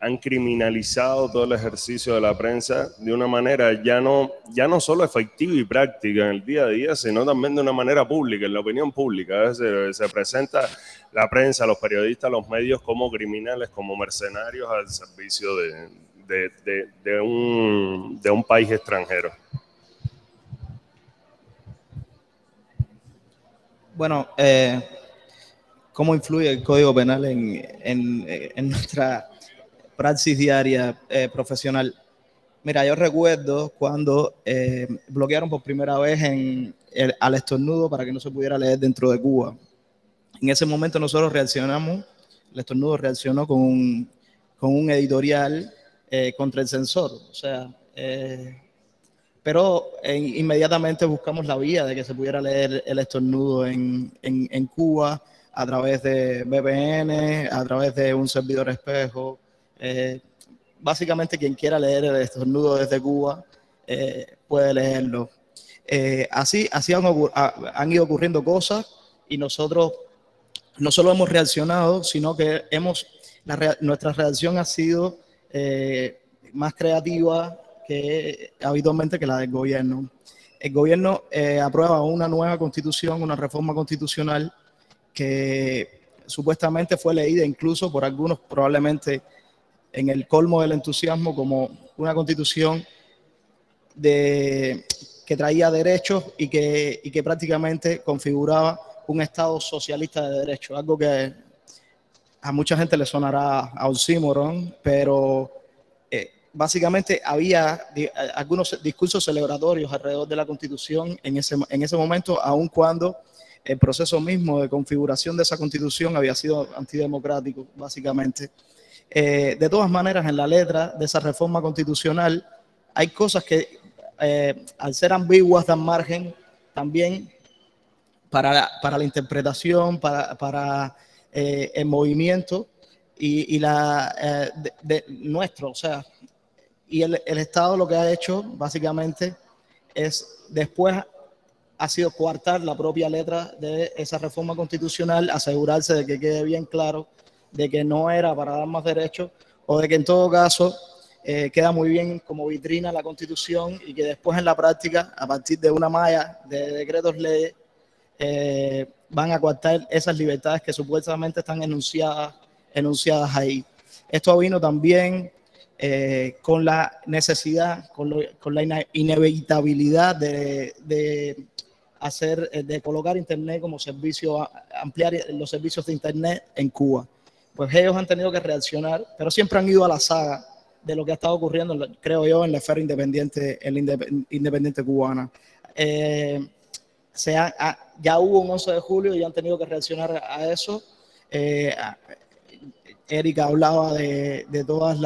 han criminalizado todo el ejercicio de la prensa de una manera ya no solo efectiva y práctica en el día a día, sino también de una manera pública, en la opinión pública. Se presenta la prensa, los periodistas, los medios como criminales, como mercenarios al servicio de un país extranjero. Bueno, ¿cómo influye el Código Penal en nuestra praxis diaria profesional? Mira, yo recuerdo cuando bloquearon por primera vez al Estornudo para que no se pudiera leer dentro de Cuba. En ese momento nosotros reaccionamos, El Estornudo reaccionó con un editorial contra el censor, o sea, pero inmediatamente buscamos la vía de que se pudiera leer El Estornudo en Cuba a través de VPN, a través de un servidor espejo. Básicamente quien quiera leer El Estornudo desde Cuba puede leerlo. Así han ido ocurriendo cosas y nosotros no solo hemos reaccionado, sino que nuestra reacción ha sido más creativa que habitualmente que la del gobierno. El gobierno aprueba una nueva constitución, una reforma constitucional que supuestamente fue leída incluso por algunos probablemente en el colmo del entusiasmo como una constitución que traía derechos y que prácticamente configuraba un Estado socialista de derecho, algo que a mucha gente le sonará a oxímoron, pero básicamente había algunos discursos celebratorios alrededor de la constitución en ese momento, aun cuando el proceso mismo de configuración de esa constitución había sido antidemocrático, básicamente. De todas maneras, en la letra de esa reforma constitucional hay cosas que, al ser ambiguas, dan margen también para la interpretación, para el movimiento y nuestro, o sea, y el Estado lo que ha hecho básicamente es después ha sido coartar la propia letra de esa reforma constitucional, asegurarse de que quede bien claro de que no era para dar más derechos, o de que en todo caso queda muy bien como vitrina la Constitución y que después en la práctica, a partir de una malla de decretos leyes, van a coartar esas libertades que supuestamente están enunciadas ahí. Esto vino también con la necesidad, con la inevitabilidad de colocar Internet como servicio, ampliar los servicios de Internet en Cuba. Pues ellos han tenido que reaccionar, pero siempre han ido a la saga de lo que ha estado ocurriendo, creo yo, en la esfera independiente, independiente cubana. Ya hubo un 11 de julio y han tenido que reaccionar a eso. Erika hablaba de todos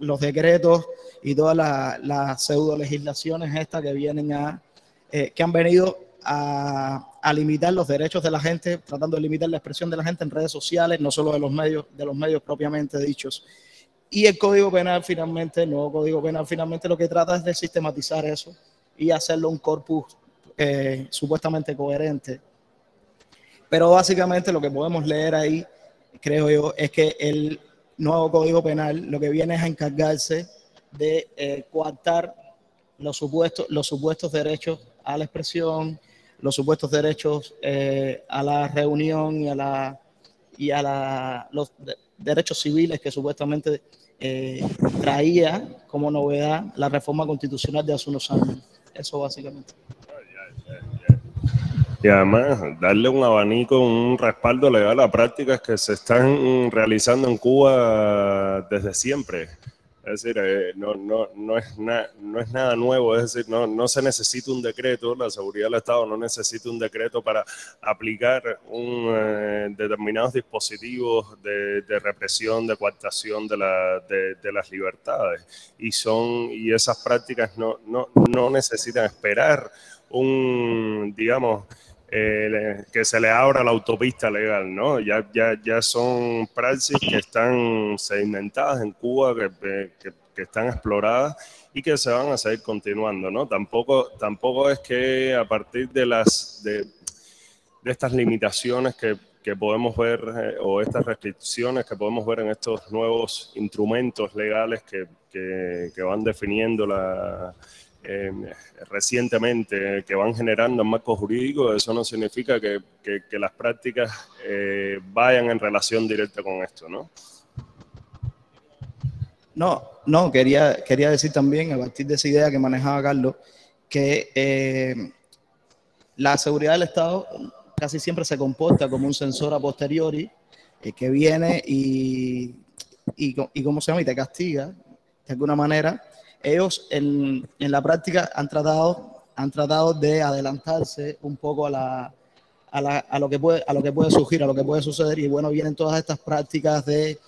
los decretos y todas las pseudo legislaciones estas que vienen que han venido a limitar los derechos de la gente, tratando de limitar la expresión de la gente en redes sociales, no solo de los medios propiamente dichos. Y el Código Penal finalmente, el nuevo Código Penal finalmente lo que trata es de sistematizar eso y hacerlo un corpus supuestamente coherente. Pero básicamente lo que podemos leer ahí, creo yo, es que el nuevo Código Penal lo que viene es a encargarse de coartar los supuestos derechos a la expresión, los supuestos derechos a la reunión y a los derechos civiles que supuestamente traía como novedad la reforma constitucional de hace unos años. Eso básicamente. Y además darle un abanico, un respaldo legal a prácticas que se están realizando en Cuba desde siempre. Es decir, no es nada nuevo, es decir, no se necesita un decreto, la seguridad del Estado no necesita un decreto para aplicar determinados dispositivos de represión, de coartación de las libertades. Y esas prácticas no necesitan esperar digamos, que se le abra la autopista legal, ¿no? Ya son praxis que están sedimentadas en Cuba, que están exploradas y que se van a seguir continuando, ¿no? Tampoco es que a partir de estas limitaciones que que podemos ver o estas restricciones que podemos ver en estos nuevos instrumentos legales que van definiendo la... recientemente, que van generando marcos jurídicos, eso no significa que las prácticas vayan en relación directa con esto, ¿no? No, quería decir también, a partir de esa idea que manejaba Carlos, que la seguridad del Estado casi siempre se comporta como un censor a posteriori que viene y ¿cómo se llama? Y te castiga de alguna manera. Ellos en la práctica han tratado de adelantarse un poco a lo que puede surgir, a lo que puede suceder, y bueno, vienen todas estas prácticas de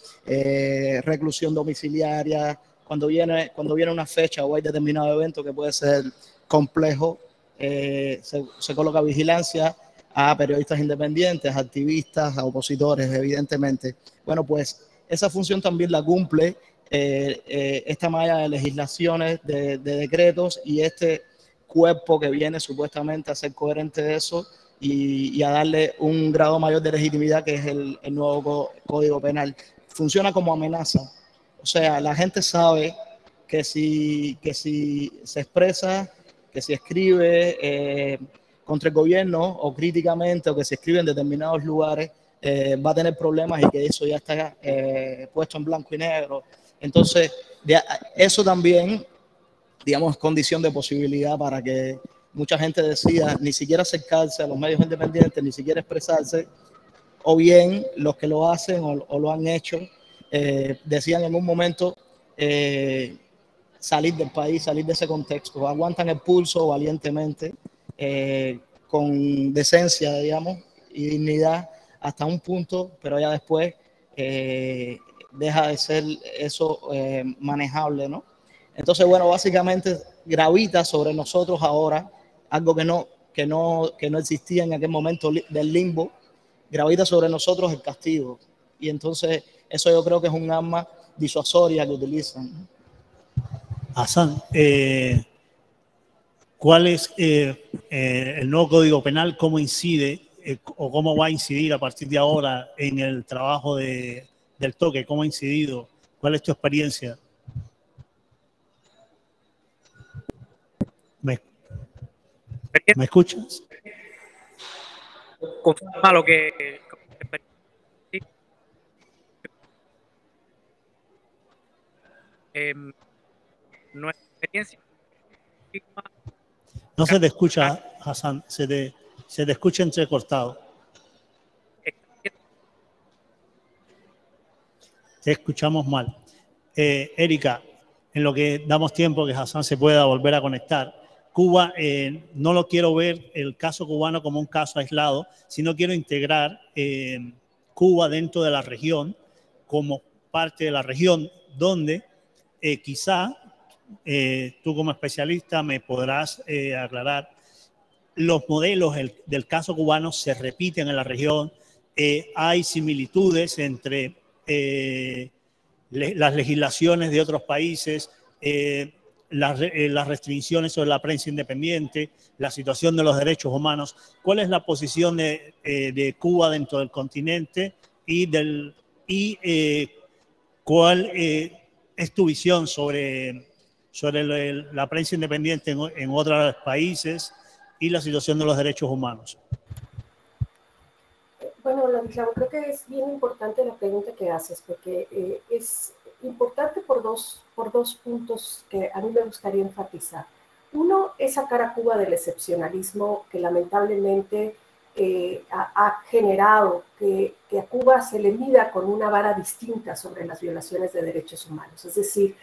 reclusión domiciliaria. Cuando viene una fecha o hay determinado evento que puede ser complejo, se coloca vigilancia a periodistas independientes, a activistas, a opositores, evidentemente. Bueno, pues esa función también la cumple esta malla de legislaciones, de decretos, y este cuerpo que viene supuestamente a ser coherente de eso y a darle un grado mayor de legitimidad, que es el nuevo Código Penal. Funciona como amenaza. O sea, la gente sabe que si se expresa, que si escribe contra el gobierno o críticamente, o que se escribe en determinados lugares, va a tener problemas, y que eso ya está puesto en blanco y negro. Entonces, eso también, digamos, es condición de posibilidad para que mucha gente decida ni siquiera acercarse a los medios independientes, ni siquiera expresarse, o bien los que lo hacen o lo han hecho, decían en un momento salir del país, salir de ese contexto. Aguantan el pulso valientemente, con decencia, digamos, y dignidad hasta un punto, pero ya después... deja de ser eso manejable, ¿no? Entonces, bueno, básicamente gravita sobre nosotros ahora algo que no existía en aquel momento del limbo. Gravita sobre nosotros el castigo, y entonces eso yo creo que es un arma disuasoria que utilizan, ¿no? Hassan, ¿cuál es el nuevo Código Penal? ¿Cómo incide o cómo va a incidir a partir de ahora en el trabajo del Toque? ¿Cómo ha incidido? ¿Cuál es tu experiencia? ¿Me escuchas? Confirma lo que... nuestra experiencia... No se te escucha, Hassan. Se te escucha entrecortado. Te escuchamos mal. Erika, en lo que damos tiempo que Hassan se pueda volver a conectar, Cuba, no lo quiero ver el caso cubano como un caso aislado, sino quiero integrar Cuba dentro de la región, como parte de la región, donde quizá tú como especialista me podrás aclarar, los modelos del caso cubano se repiten en la región, hay similitudes entre... las legislaciones de otros países, las restricciones sobre la prensa independiente, la situación de los derechos humanos. ¿Cuál es la posición de Cuba dentro del continente y cuál es tu visión sobre la prensa independiente en otros países y la situación de los derechos humanos? Bueno, Ladislao, creo que es bien importante la pregunta que haces, porque es importante por dos puntos que a mí me gustaría enfatizar. Uno es sacar a Cuba del excepcionalismo que lamentablemente ha generado que a Cuba se le mida con una vara distinta sobre las violaciones de derechos humanos. Es decir,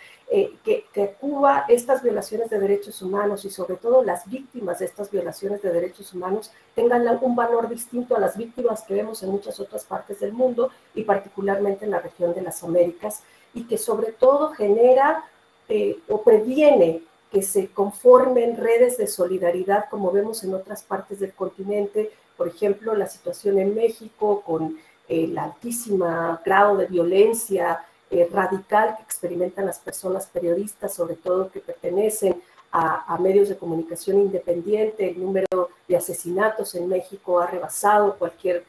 que a Cuba estas violaciones de derechos humanos, y sobre todo las víctimas de estas violaciones de derechos humanos, tengan un valor distinto a las víctimas que vemos en muchas otras partes del mundo, y particularmente en la región de las Américas, y que sobre todo genera o previene que se conformen redes de solidaridad, como vemos en otras partes del continente. Por ejemplo, la situación en México con el altísimo grado de violencia radical que experimentan las personas periodistas, sobre todo que pertenecen a medios de comunicación independiente. El número de asesinatos en México ha rebasado cualquier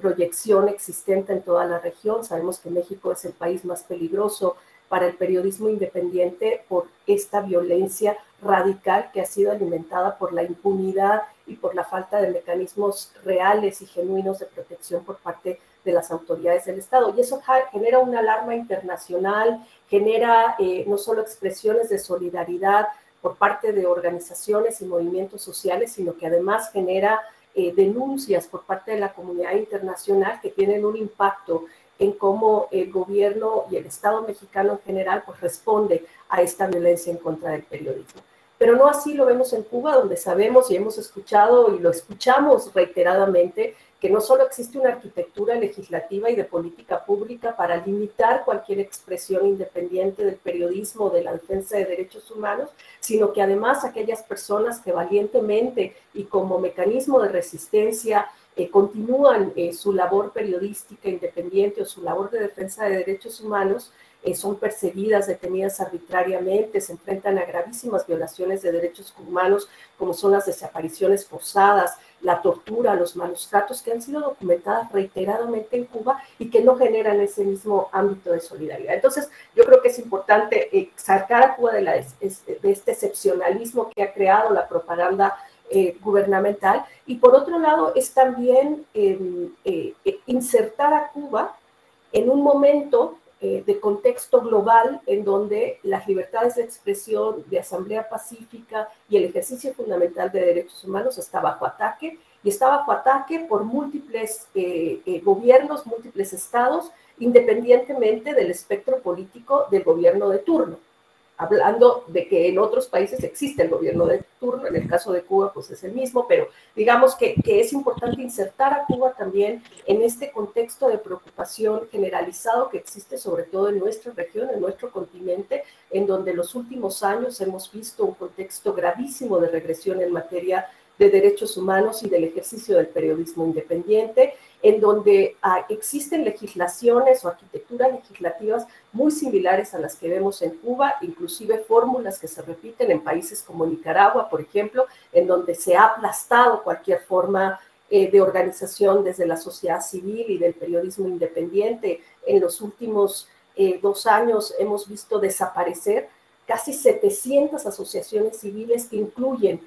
proyección existente en toda la región. Sabemos que México es el país más peligroso para el periodismo independiente por esta violencia radical que ha sido alimentada por la impunidad y por la falta de mecanismos reales y genuinos de protección por parte de las autoridades del Estado. Y eso genera una alarma internacional, genera no solo expresiones de solidaridad por parte de organizaciones y movimientos sociales, sino que además genera denuncias por parte de la comunidad internacional que tienen un impacto en cómo el gobierno y el Estado mexicano en general pues responde a esta violencia en contra del periodismo. Pero no así lo vemos en Cuba, donde sabemos y hemos escuchado y lo escuchamos reiteradamente que no solo existe una arquitectura legislativa y de política pública para limitar cualquier expresión independiente del periodismo o de la defensa de derechos humanos, sino que además aquellas personas que valientemente y como mecanismo de resistencia continúan su labor periodística independiente o su labor de defensa de derechos humanos, son perseguidas, detenidas arbitrariamente, se enfrentan a gravísimas violaciones de derechos humanos, como son las desapariciones forzadas, la tortura, los malos tratos que han sido documentadas reiteradamente en Cuba y que no generan ese mismo ámbito de solidaridad. Entonces, yo creo que es importante sacar a Cuba de este excepcionalismo que ha creado la propaganda gubernamental, y por otro lado es también insertar a Cuba en un momento de contexto global en donde las libertades de expresión, de asamblea pacífica y el ejercicio fundamental de derechos humanos está bajo ataque, y está bajo ataque por múltiples gobiernos, múltiples estados, independientemente del espectro político del gobierno de turno. Hablando de que en otros países existe el gobierno de turno, en el caso de Cuba pues es el mismo, pero digamos que es importante insertar a Cuba también en este contexto de preocupación generalizado que existe sobre todo en nuestra región, en nuestro continente, en donde en los últimos años hemos visto un contexto gravísimo de regresión en materia de derechos humanos y del ejercicio del periodismo independiente, en donde existen legislaciones o arquitecturas legislativas muy similares a las que vemos en Cuba, inclusive fórmulas que se repiten en países como Nicaragua, por ejemplo, en donde se ha aplastado cualquier forma de organización desde la sociedad civil y del periodismo independiente. En los últimos 2 años hemos visto desaparecer casi 700 asociaciones civiles que incluyen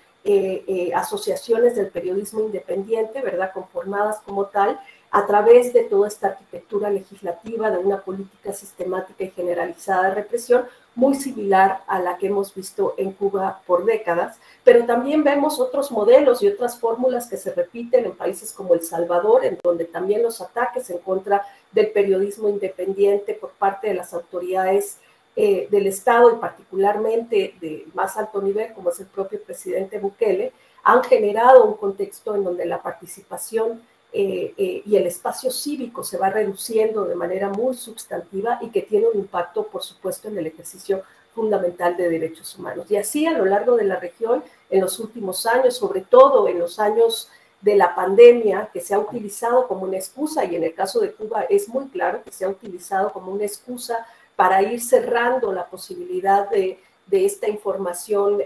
asociaciones del periodismo independiente, ¿verdad?, conformadas como tal, a través de toda esta arquitectura legislativa de una política sistemática y generalizada de represión, muy similar a la que hemos visto en Cuba por décadas. Pero también vemos otros modelos y otras fórmulas que se repiten en países como El Salvador, en donde también los ataques en contra del periodismo independiente por parte de las autoridades del Estado, y particularmente de más alto nivel, como es el propio presidente Bukele, han generado un contexto en donde la participación y el espacio cívico se va reduciendo de manera muy sustantiva y que tiene un impacto, por supuesto, en el ejercicio fundamental de derechos humanos. Y así, a lo largo de la región, en los últimos años, sobre todo en los años de la pandemia, que se ha utilizado como una excusa, y en el caso de Cuba es muy claro que se ha utilizado como una excusa para ir cerrando la posibilidad de esta información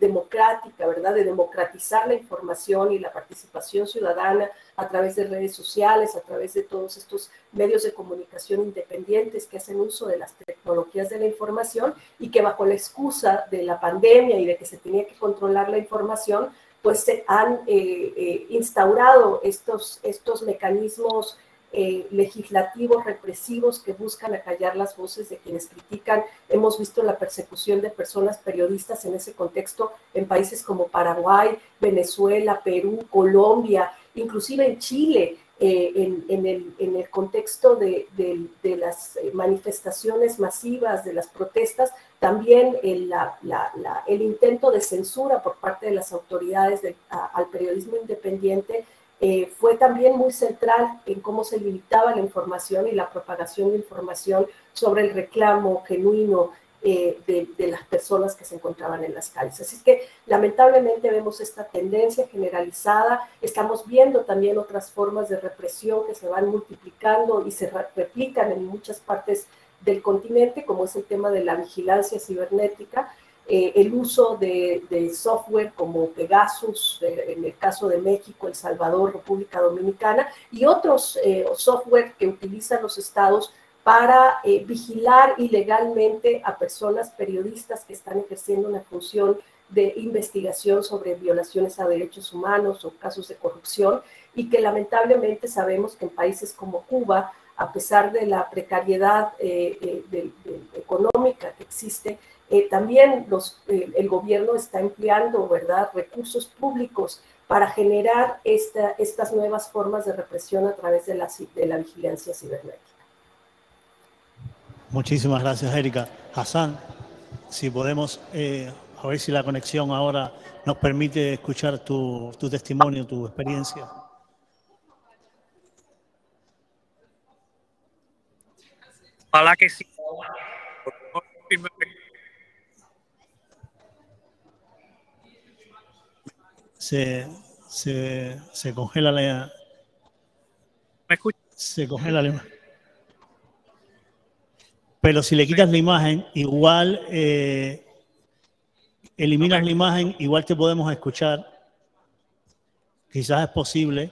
democrática, ¿verdad?, de democratizar la información y la participación ciudadana a través de redes sociales, a través de todos estos medios de comunicación independientes que hacen uso de las tecnologías de la información, y que bajo la excusa de la pandemia y de que se tenía que controlar la información, pues se han instaurado estos mecanismos legislativos, represivos, que buscan acallar las voces de quienes critican. Hemos visto la persecución de personas periodistas en ese contexto en países como Paraguay, Venezuela, Perú, Colombia, inclusive en Chile, en el contexto de las manifestaciones masivas, de las protestas, también el intento de censura por parte de las autoridades al periodismo independiente fue también muy central en cómo se limitaba la información y la propagación de información sobre el reclamo genuino de las personas que se encontraban en las calles. Así que lamentablemente vemos esta tendencia generalizada, estamos viendo también otras formas de represión que se van multiplicando y se replican en muchas partes del continente, como es el tema de la vigilancia cibernética, el uso de software como Pegasus, en el caso de México, El Salvador, República Dominicana, y otros software que utilizan los estados para vigilar ilegalmente a personas periodistas que están ejerciendo una función de investigación sobre violaciones a derechos humanos o casos de corrupción, y que lamentablemente sabemos que en países como Cuba, a pesar de la precariedad económica que existe, también el gobierno está empleando, ¿verdad?, recursos públicos para generar estas nuevas formas de represión a través de la vigilancia cibernética. Muchísimas gracias, Erika. Jasán, si podemos, a ver si la conexión ahora nos permite escuchar tu testimonio, tu experiencia. Ojalá que sí. Se congela la... ¿Me escuchas? Se congela la imagen. Pero si le quitas la imagen, igual eliminas la imagen, igual te podemos escuchar. Quizás es posible.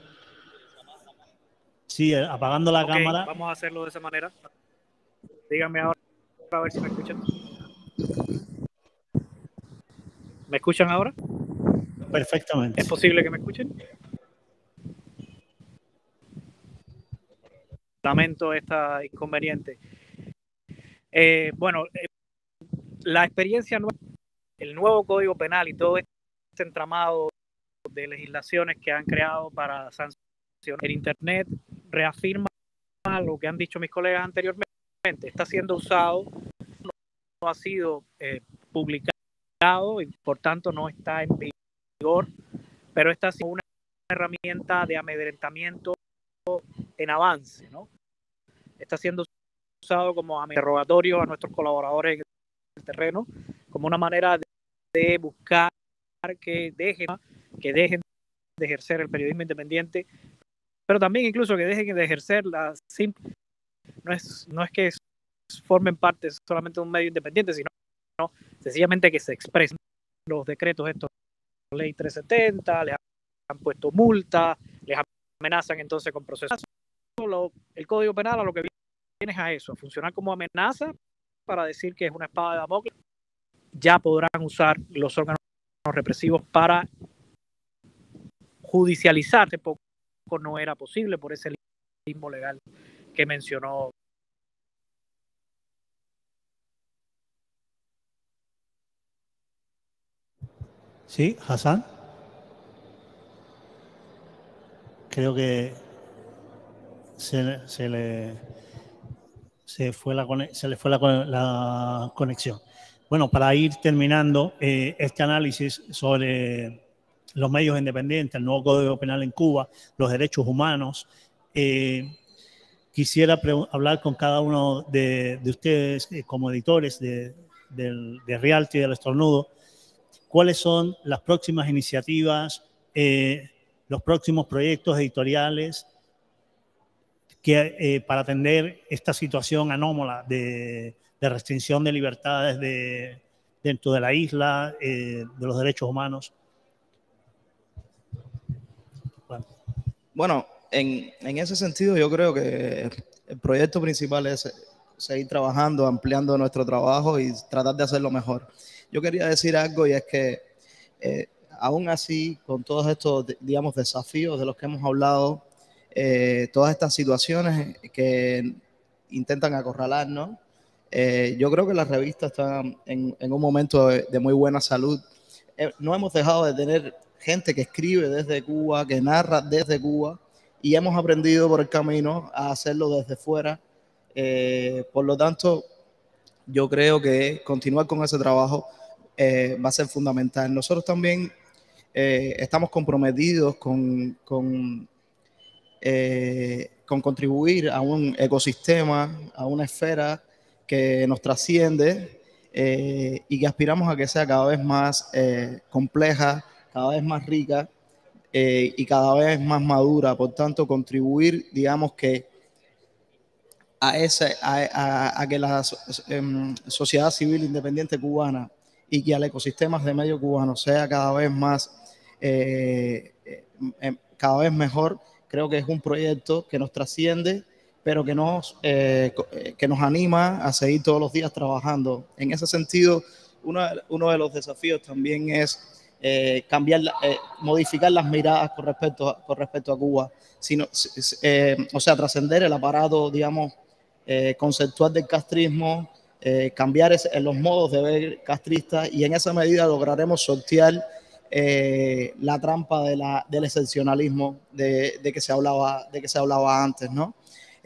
Sí, apagando la cámara. Vamos a hacerlo de esa manera. Dígame ahora a ver si me escuchan. ¿Me escuchan ahora? Perfectamente. ¿Es posible que me escuchen? Lamento este inconveniente. Bueno, la experiencia nueva, el nuevo Código Penal y todo este entramado de legislaciones que han creado para sancionar el Internet reafirma lo que han dicho mis colegas anteriormente. Está siendo usado, no ha sido publicado y por tanto no está en vigor, pero está siendo una herramienta de amedrentamiento en avance, ¿no? Está siendo usado como interrogatorio a nuestros colaboradores en el terreno, como una manera de buscar que dejen de ejercer el periodismo independiente, pero también incluso que dejen de ejercer la simple... No es que formen parte solamente de un medio independiente, sino sencillamente que se expresen los decretos estos, ley 370, les han puesto multas, les amenazan entonces con procesos. El Código Penal a lo que viene es a eso, a funcionar como amenaza para decir que es una espada de Damocles. Ya podrán usar los órganos represivos para judicializar, que poco no era posible por ese limbo legal que mencionó. Sí, Jasán. Creo que se le fue la conexión. Bueno, para ir terminando este análisis sobre los medios independientes, el nuevo Código Penal en Cuba, los derechos humanos, quisiera hablar con cada uno de ustedes como editores de Rialta y del Estornudo. ¿Cuáles son las próximas iniciativas, los próximos proyectos editoriales que, para atender esta situación anómala de restricción de libertades dentro de la isla, de los derechos humanos? Bueno. En ese sentido, yo creo que el proyecto principal es seguir trabajando, ampliando nuestro trabajo y tratar de hacerlo mejor. Yo quería decir algo, y es que aún así, con todos estos, digamos, desafíos de los que hemos hablado, todas estas situaciones que intentan acorralarnos, yo creo que las revistas están en un momento de muy buena salud. No hemos dejado de tener gente que escribe desde Cuba, que narra desde Cuba, y hemos aprendido por el camino a hacerlo desde fuera. Por lo tanto, yo creo que continuar con ese trabajo va a ser fundamental. Nosotros también estamos comprometidos con contribuir a un ecosistema, a una esfera que nos trasciende y que aspiramos a que sea cada vez más compleja, cada vez más rica, y cada vez más madura. Por tanto, contribuir, digamos, que a que la sociedad civil independiente cubana y que al ecosistema de medio cubano sea cada vez más, cada vez mejor. Creo que es un proyecto que nos trasciende, pero que nos anima a seguir todos los días trabajando. En ese sentido, uno de los desafíos también es modificar las miradas con respecto a Cuba, trascender el aparato, digamos, conceptual del castrismo, cambiar los modos de ver castristas, y en esa medida lograremos sortear la trampa del excepcionalismo de que se hablaba antes, ¿no?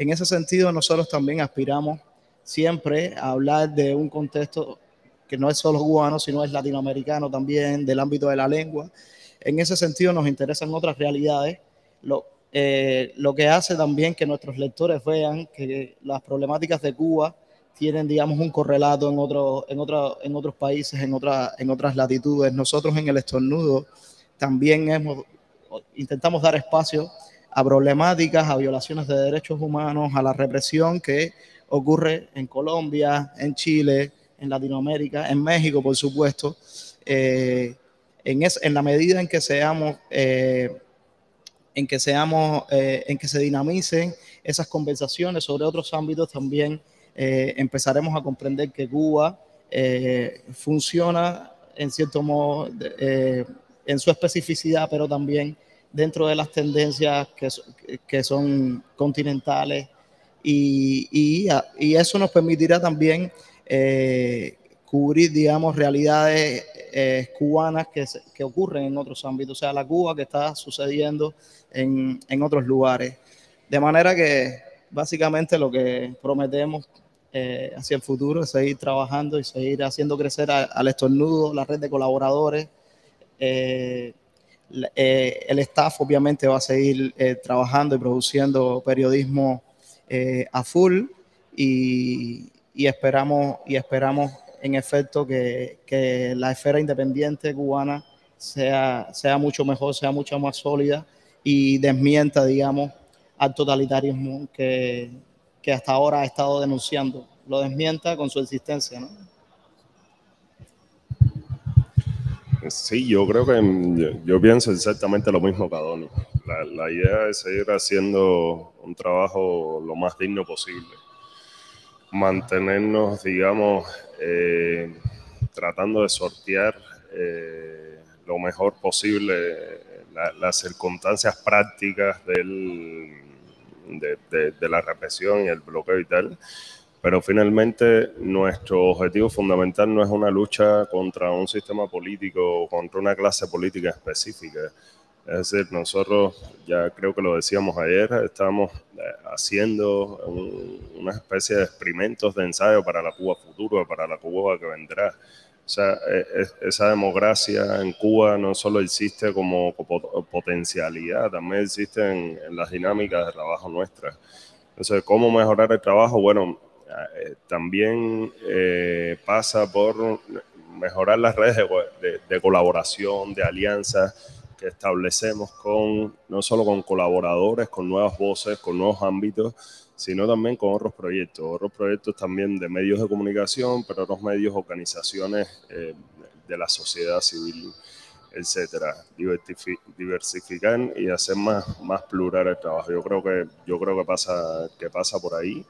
En ese sentido, nosotros también aspiramos siempre a hablar de un contexto que no es solo cubano, sino es latinoamericano también, del ámbito de la lengua. En ese sentido nos interesan otras realidades, lo que hace también que nuestros lectores vean que las problemáticas de Cuba tienen, digamos, un correlato en otros países, en otras latitudes. Nosotros en El Estornudo también intentamos dar espacio a problemáticas, a violaciones de derechos humanos, a la represión que ocurre en Colombia, en Chile, en Latinoamérica, en México, por supuesto. En la medida en que se dinamicen esas conversaciones sobre otros ámbitos, también empezaremos a comprender que Cuba funciona en cierto modo en su especificidad, pero también dentro de las tendencias que son continentales, y eso nos permitirá también cubrir, digamos, realidades cubanas que ocurren en otros ámbitos, o sea, la Cuba que está sucediendo en otros lugares. De manera que básicamente lo que prometemos hacia el futuro es seguir trabajando y seguir haciendo crecer al Estornudo, la red de colaboradores. El staff obviamente va a seguir trabajando y produciendo periodismo a full, y esperamos en efecto que la esfera independiente cubana sea mucho mejor, sea mucho más sólida y desmienta, digamos, al totalitarismo que hasta ahora ha estado denunciando. Lo desmienta con su existencia, ¿no? Sí, yo creo que yo pienso exactamente lo mismo que Adonis. La idea es seguir haciendo un trabajo lo más digno posible. Mantenernos, digamos, tratando de sortear lo mejor posible las circunstancias prácticas de la represión y el bloqueo y tal, pero finalmente nuestro objetivo fundamental no es una lucha contra un sistema político o contra una clase política específica. Es decir, nosotros, ya creo que lo decíamos ayer, estamos haciendo una especie de experimentos de ensayo para la Cuba futura, para la Cuba que vendrá. O sea, esa democracia en Cuba no solo existe como potencialidad, también existe en las dinámicas de trabajo nuestras. Entonces, ¿cómo mejorar el trabajo? Bueno, también pasa por mejorar las redes de colaboración, de alianzas, que establecemos no solo con colaboradores, con nuevas voces, con nuevos ámbitos, sino también con otros proyectos también de medios de comunicación, pero otros medios, organizaciones de la sociedad civil, etcétera. Diversificar y hacer más plural el trabajo. Yo creo que pasa por ahí.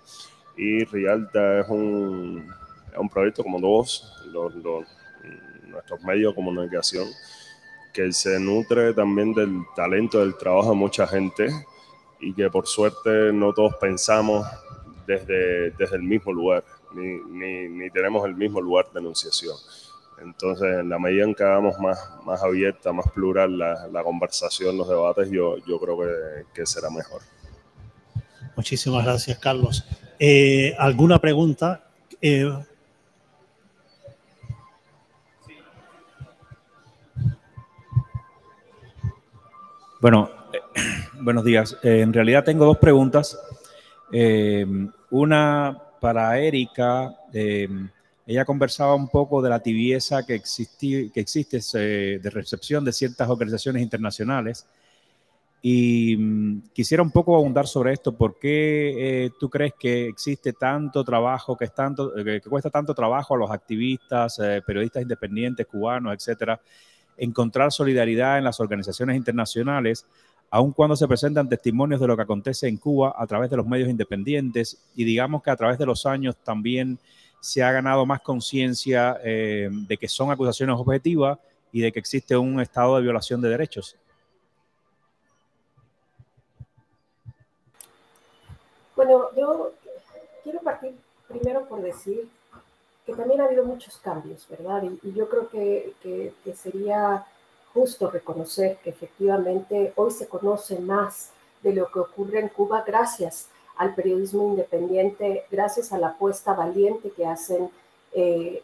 Y Rialta es un proyecto como todos nuestros medios de comunicación, que se nutre también del talento, del trabajo de mucha gente, y que por suerte no todos pensamos desde el mismo lugar, ni tenemos el mismo lugar de enunciación. Entonces, en la medida en que hagamos más abierta, más plural la conversación, los debates, yo creo que será mejor. Muchísimas gracias, Carlos. ¿Alguna pregunta? Bueno, buenos días. En realidad tengo dos preguntas. Una para Erika. Ella conversaba un poco de la tibieza que existe de recepción de ciertas organizaciones internacionales. Y quisiera un poco abundar sobre esto. ¿Por qué tú crees que existe tanto trabajo, que cuesta tanto trabajo a los activistas, periodistas independientes, cubanos, etcétera, encontrar solidaridad en las organizaciones internacionales, aun cuando se presentan testimonios de lo que acontece en Cuba a través de los medios independientes? Y digamos que a través de los años también se ha ganado más conciencia de que son acusaciones objetivas y de que existe un estado de violación de derechos. Bueno, yo quiero partir primero por decir que también ha habido muchos cambios, ¿verdad? Y yo creo que sería justo reconocer que efectivamente hoy se conoce más de lo que ocurre en Cuba gracias al periodismo independiente, gracias a la apuesta valiente que hacen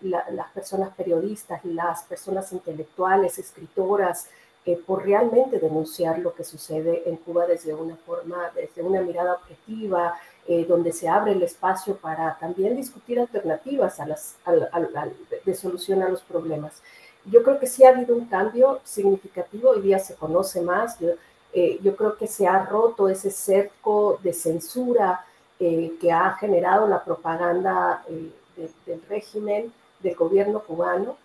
las personas periodistas, las personas intelectuales, escritoras, por realmente denunciar lo que sucede en Cuba desde una forma, desde una mirada objetiva, donde se abre el espacio para también discutir alternativas de solución a los problemas. Yo creo que sí ha habido un cambio significativo, hoy día se conoce más, yo creo que se ha roto ese cerco de censura que ha generado la propaganda del régimen, del gobierno cubano.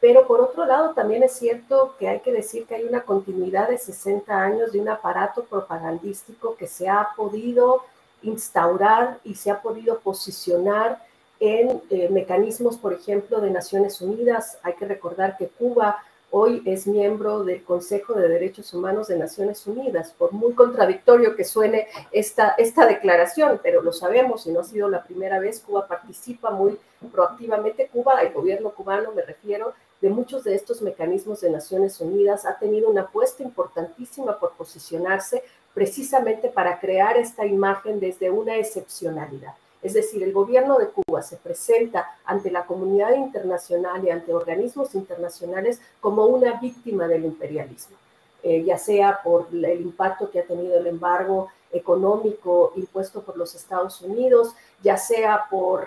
Pero por otro lado también es cierto que hay que decir que hay una continuidad de 60 años de un aparato propagandístico que se ha podido instaurar y se ha podido posicionar en mecanismos, por ejemplo, de Naciones Unidas. Hay que recordar que Cuba hoy es miembro del Consejo de Derechos Humanos de Naciones Unidas, por muy contradictorio que suene esta declaración, pero lo sabemos y no ha sido la primera vez. Cuba participa muy proactivamente, Cuba, el gobierno cubano me refiero, de muchos de estos mecanismos de Naciones Unidas, ha tenido una apuesta importantísima por posicionarse precisamente para crear esta imagen desde una excepcionalidad. Es decir, el gobierno de Cuba se presenta ante la comunidad internacional y ante organismos internacionales como una víctima del imperialismo, ya sea por el impacto que ha tenido el embargo económico impuesto por los Estados Unidos, ya sea por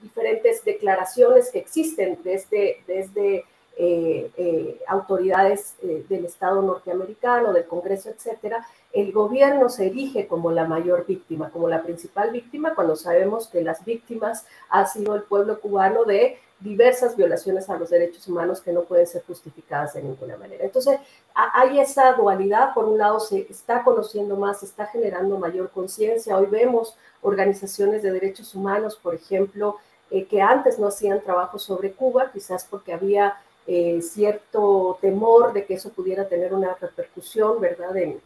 diferentes declaraciones que existen desde autoridades del Estado norteamericano, del Congreso, etcétera. El gobierno se erige como la mayor víctima, como la principal víctima, cuando sabemos que las víctimas ha sido el pueblo cubano de diversas violaciones a los derechos humanos que no pueden ser justificadas de ninguna manera. Entonces, hay esa dualidad. Por un lado, se está conociendo más, se está generando mayor conciencia. Hoy vemos organizaciones de derechos humanos, por ejemplo, que antes no hacían trabajo sobre Cuba, quizás porque había cierto temor de que eso pudiera tener una repercusión, ¿verdad?, en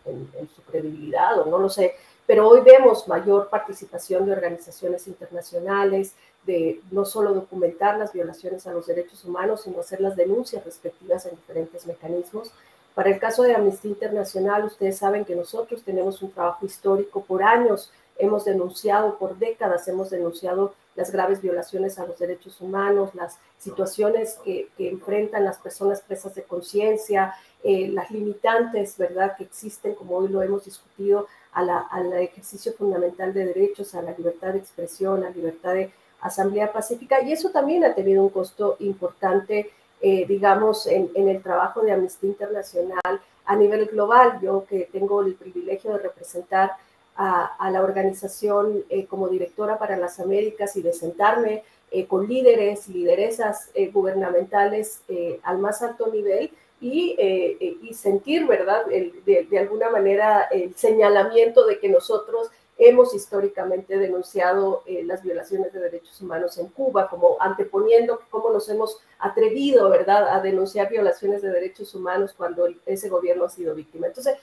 su credibilidad, o no lo sé, pero hoy vemos mayor participación de organizaciones internacionales, de no solo documentar las violaciones a los derechos humanos, sino hacer las denuncias respectivas en diferentes mecanismos. Para el caso de Amnistía Internacional, ustedes saben que nosotros tenemos un trabajo histórico. Por años hemos denunciado, por décadas hemos denunciado las graves violaciones a los derechos humanos, las situaciones que enfrentan las personas presas de conciencia, las limitantes, ¿verdad?, que existen, como hoy lo hemos discutido, al ejercicio fundamental de derechos, a la libertad de expresión, a la libertad de asamblea pacífica. Y eso también ha tenido un costo importante, digamos, en el trabajo de Amnistía Internacional a nivel global. Yo, que tengo el privilegio de representar a la organización como directora para las Américas y de sentarme con líderes y lideresas gubernamentales al más alto nivel y sentir, ¿verdad?, de alguna manera el señalamiento de que nosotros hemos históricamente denunciado las violaciones de derechos humanos en Cuba, como anteponiendo cómo nos hemos atrevido, ¿verdad?, a denunciar violaciones de derechos humanos cuando ese gobierno ha sido víctima. Entonces,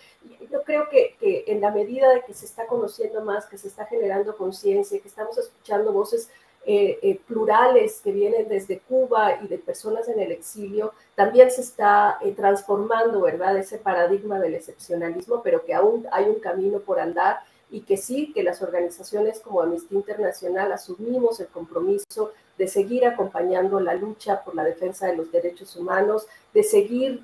yo creo que en la medida de que se está conociendo más, que se está generando conciencia, que estamos escuchando voces plurales que vienen desde Cuba y de personas en el exilio, también se está transformando, ¿verdad?, ese paradigma del excepcionalismo, pero que aún hay un camino por andar. Y que sí, que las organizaciones como Amnistía Internacional asumimos el compromiso de seguir acompañando la lucha por la defensa de los derechos humanos, de seguir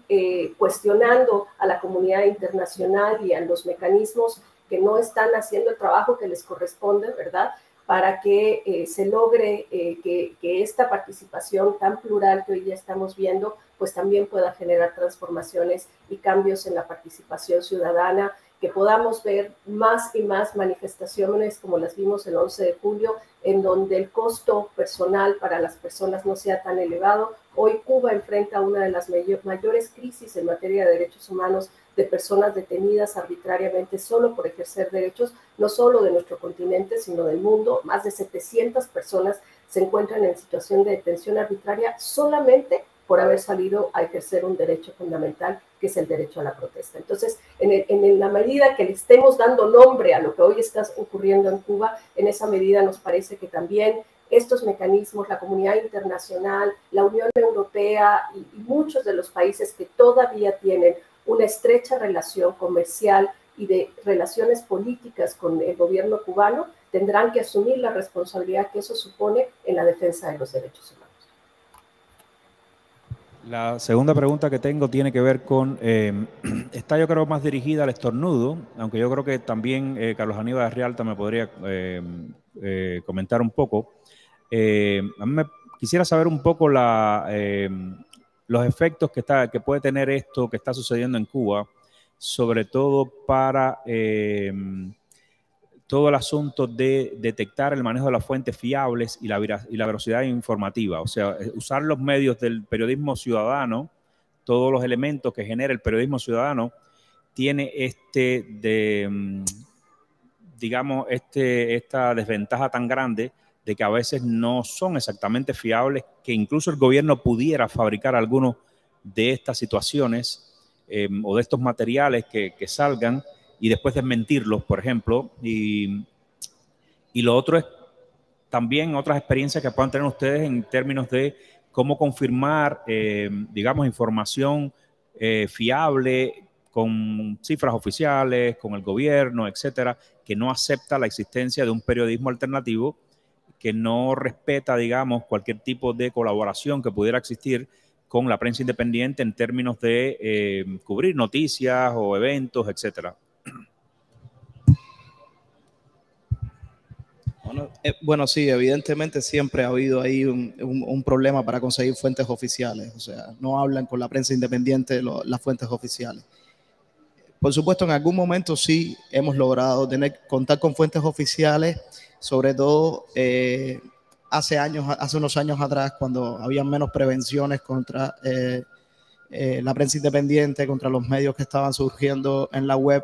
cuestionando a la comunidad internacional y a los mecanismos que no están haciendo el trabajo que les corresponde, ¿verdad?, para que se logre que esta participación tan plural que hoy ya estamos viendo, pues también pueda generar transformaciones y cambios en la participación ciudadana, que podamos ver más y más manifestaciones como las vimos el 11 de julio, en donde el costo personal para las personas no sea tan elevado. Hoy Cuba enfrenta una de las mayores crisis en materia de derechos humanos de personas detenidas arbitrariamente solo por ejercer derechos, no solo de nuestro continente, sino del mundo. Más de 700 personas se encuentran en situación de detención arbitraria solamente por haber salido a ejercer un derecho fundamental, que es el derecho a la protesta. Entonces, en la medida que le estemos dando nombre a lo que hoy está ocurriendo en Cuba, en esa medida nos parece que también estos mecanismos, la comunidad internacional, la Unión Europea y muchos de los países que todavía tienen una estrecha relación comercial y de relaciones políticas con el gobierno cubano, tendrán que asumir la responsabilidad que eso supone en la defensa de los derechos humanos. La segunda pregunta que tengo tiene que ver con, está yo creo más dirigida al Estornudo, aunque yo creo que también Carlos Aníbal de Rialta me podría comentar un poco. A mí quisiera saber un poco los efectos que puede tener esto que está sucediendo en Cuba, sobre todo para todo el asunto de detectar el manejo de las fuentes fiables y la velocidad informativa. O sea, usar los medios del periodismo ciudadano, todos los elementos que genera el periodismo ciudadano, tiene esta desventaja tan grande de que a veces no son exactamente fiables, que incluso el gobierno pudiera fabricar algunos de estas situaciones o de estos materiales que salgan, y después desmentirlos, por ejemplo. Y lo otro es también otras experiencias que puedan tener ustedes en términos de cómo confirmar, digamos, información fiable con cifras oficiales, con el gobierno, etcétera, que no acepta la existencia de un periodismo alternativo, que no respeta, digamos, cualquier tipo de colaboración que pudiera existir con la prensa independiente en términos de cubrir noticias o eventos, etcétera. Bueno, sí, evidentemente siempre ha habido ahí un problema para conseguir fuentes oficiales, o sea, no hablan con la prensa independiente las fuentes oficiales. Por supuesto, en algún momento sí hemos logrado contar con fuentes oficiales, sobre todo hace unos años atrás, cuando había menos prevenciones contra la prensa independiente, contra los medios que estaban surgiendo en la web.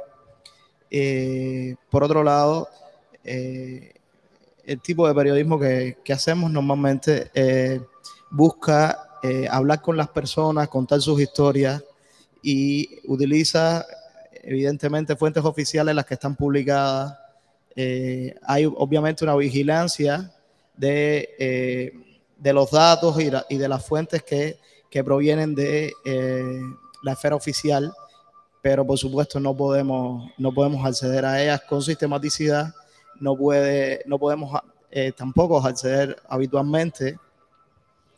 Por otro lado, el tipo de periodismo que hacemos normalmente busca hablar con las personas, contar sus historias, y utiliza evidentemente fuentes oficiales, las que están publicadas. Hay obviamente una vigilancia de los datos y de las fuentes que provienen de la esfera oficial, pero por supuesto no podemos acceder a ellas con sistematicidad. No podemos tampoco acceder habitualmente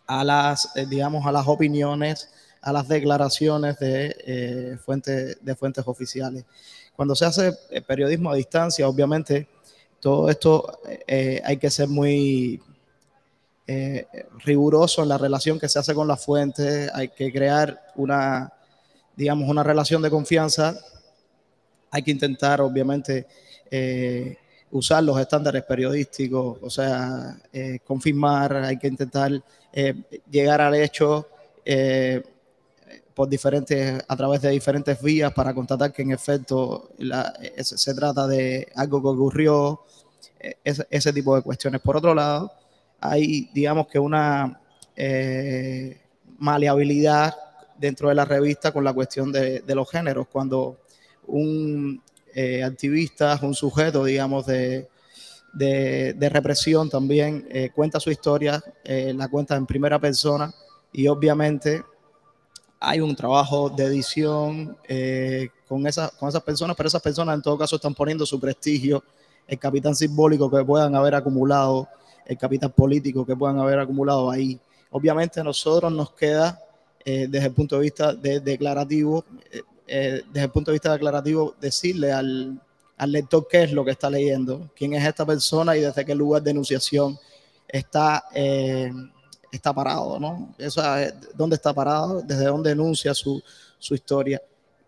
a las opiniones, a las declaraciones de fuentes oficiales. Cuando se hace periodismo a distancia, obviamente, todo esto hay que ser muy riguroso en la relación que se hace con las fuentes. Hay que crear una relación de confianza. Hay que intentar, obviamente, usar los estándares periodísticos, o sea, confirmar, hay que intentar llegar al hecho a través de diferentes vías para constatar que en efecto se trata de algo que ocurrió, ese tipo de cuestiones. Por otro lado, hay, digamos, que una maleabilidad dentro de la revista con la cuestión de los géneros. Cuando activistas, un sujeto, digamos, de represión también, cuenta su historia, la cuenta en primera persona, y obviamente hay un trabajo de edición con esas personas, pero esas personas en todo caso están poniendo su prestigio, el capital simbólico que puedan haber acumulado, el capital político que puedan haber acumulado ahí. Obviamente a nosotros nos queda, desde el punto de vista declarativo, decirle al al lector qué es lo que está leyendo, quién es esta persona y desde qué lugar de enunciación está, está parado, ¿no? Eso, dónde está parado, desde dónde enuncia su historia.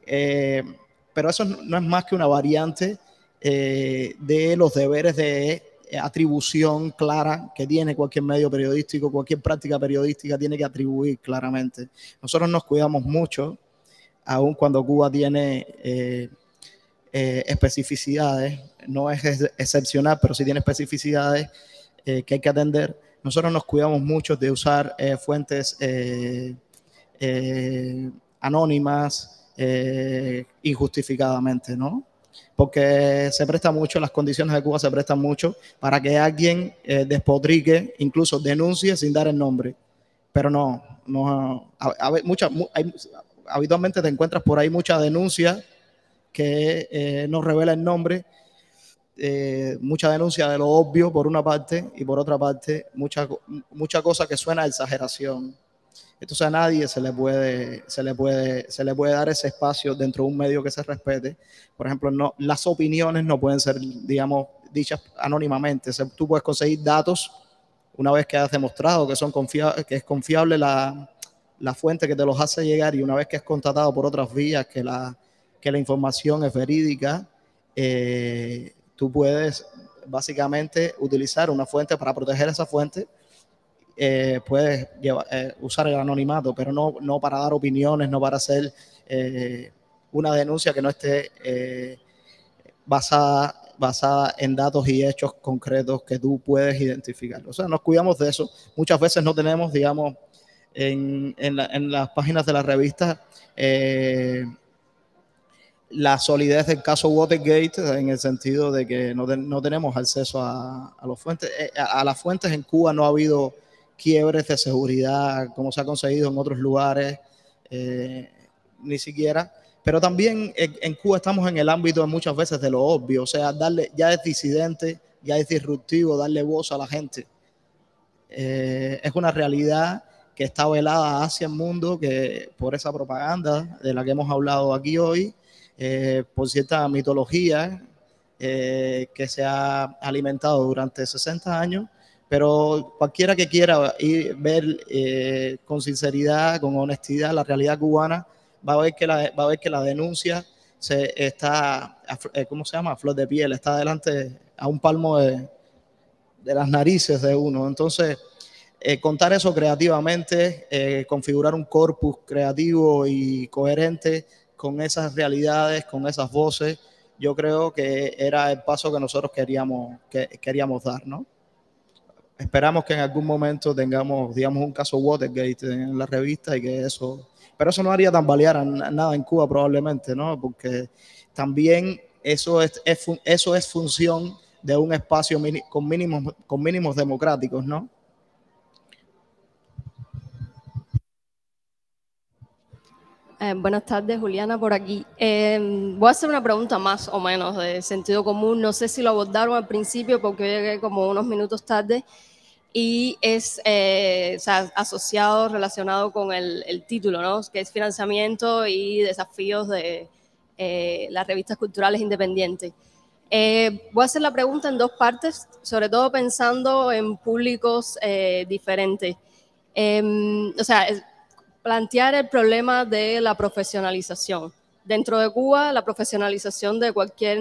Pero eso no es más que una variante de los deberes de atribución clara que tiene cualquier medio periodístico, cualquier práctica periodística tiene que atribuir claramente. Nosotros nos cuidamos mucho, aun cuando Cuba tiene especificidades, no es excepcional, pero sí tiene especificidades que hay que atender. Nosotros nos cuidamos mucho de usar fuentes anónimas injustificadamente, ¿no? Porque se presta mucho, las condiciones de Cuba se prestan mucho para que alguien despotrique, incluso denuncie sin dar el nombre. Pero habitualmente te encuentras por ahí mucha denuncia que no revela el nombre, mucha denuncia de lo obvio por una parte y por otra parte mucha cosa que suena a exageración. Entonces a nadie se le puede dar ese espacio dentro de un medio que se respete. Por ejemplo, las opiniones no pueden ser, digamos, dichas anónimamente. Tú puedes conseguir datos una vez que has demostrado que es confiable la fuente que te los hace llegar, y una vez que has constatado por otras vías que la información es verídica, tú puedes básicamente utilizar una fuente para proteger esa fuente. Puedes usar el anonimato, pero no para dar opiniones, no para hacer una denuncia que no esté basada en datos y hechos concretos que tú puedes identificar. O sea, nos cuidamos de eso. Muchas veces no tenemos, digamos, en las páginas de la revista la solidez del caso Watergate, en el sentido de que no tenemos acceso a las fuentes. En Cuba no ha habido quiebres de seguridad como se ha conseguido en otros lugares, ni siquiera. Pero también en Cuba estamos en el ámbito muchas veces de lo obvio, o sea, ya es disidente, ya es disruptivo darle voz a la gente. Es una realidad que está velada hacia el mundo, que por esa propaganda de la que hemos hablado aquí hoy, por cierta mitología que se ha alimentado durante 60 años, pero cualquiera que quiera ver con sinceridad, con honestidad, la realidad cubana, va a ver que la denuncia está, ¿cómo se llama?, a flor de piel, está delante, a un palmo de las narices de uno. Entonces, contar eso creativamente, configurar un corpus creativo y coherente con esas realidades, con esas voces, yo creo que era el paso que nosotros queríamos dar, ¿no? Esperamos que en algún momento tengamos, digamos, un caso Watergate en la revista y que eso... Pero eso no haría tambalear a nada en Cuba probablemente, ¿no? Porque también eso es función de un espacio con mínimos democráticos, ¿no? Buenas tardes, Juliana, por aquí. Voy a hacer una pregunta más o menos de sentido común. No sé si lo abordaron al principio porque llegué como unos minutos tarde. Y es asociado, relacionado con el título, ¿no?, que es financiamiento y desafíos de las revistas culturales independientes. Voy a hacer la pregunta en dos partes, sobre todo pensando en públicos diferentes. Plantear el problema de la profesionalización. Dentro de Cuba, la profesionalización de cualquier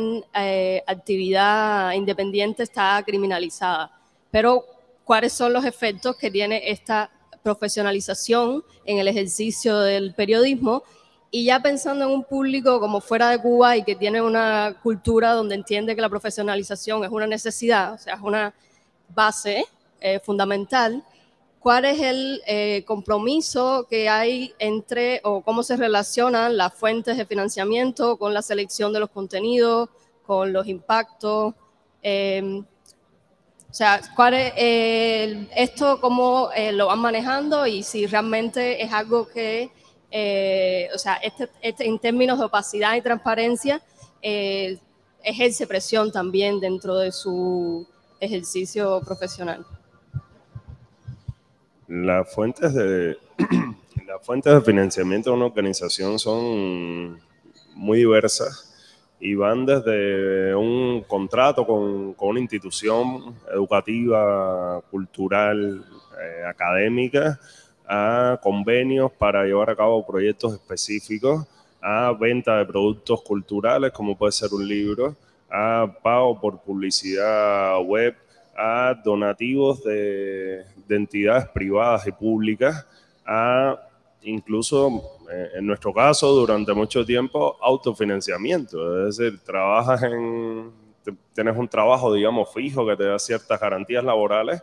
actividad independiente está criminalizada, pero ¿cuáles son los efectos que tiene esta profesionalización en el ejercicio del periodismo? Y ya pensando en un público como fuera de Cuba y que tiene una cultura donde entiende que la profesionalización es una necesidad, o sea, es una base fundamental, ¿cuál es el compromiso que hay entre, o cómo se relacionan las fuentes de financiamiento con la selección de los contenidos, con los impactos? ¿Cuál es, esto cómo lo van manejando y si realmente es algo que, en términos de opacidad y transparencia, ejerce presión también dentro de su ejercicio profesional? Las fuentes de financiamiento de una organización son muy diversas. y van desde un contrato con una institución educativa, cultural, académica, a convenios para llevar a cabo proyectos específicos, a venta de productos culturales, como puede ser un libro, a pago por publicidad web, a donativos de entidades privadas y públicas, a incluso, en nuestro caso, durante mucho tiempo, autofinanciamiento. Es decir, trabajas tienes un trabajo, digamos, fijo que te da ciertas garantías laborales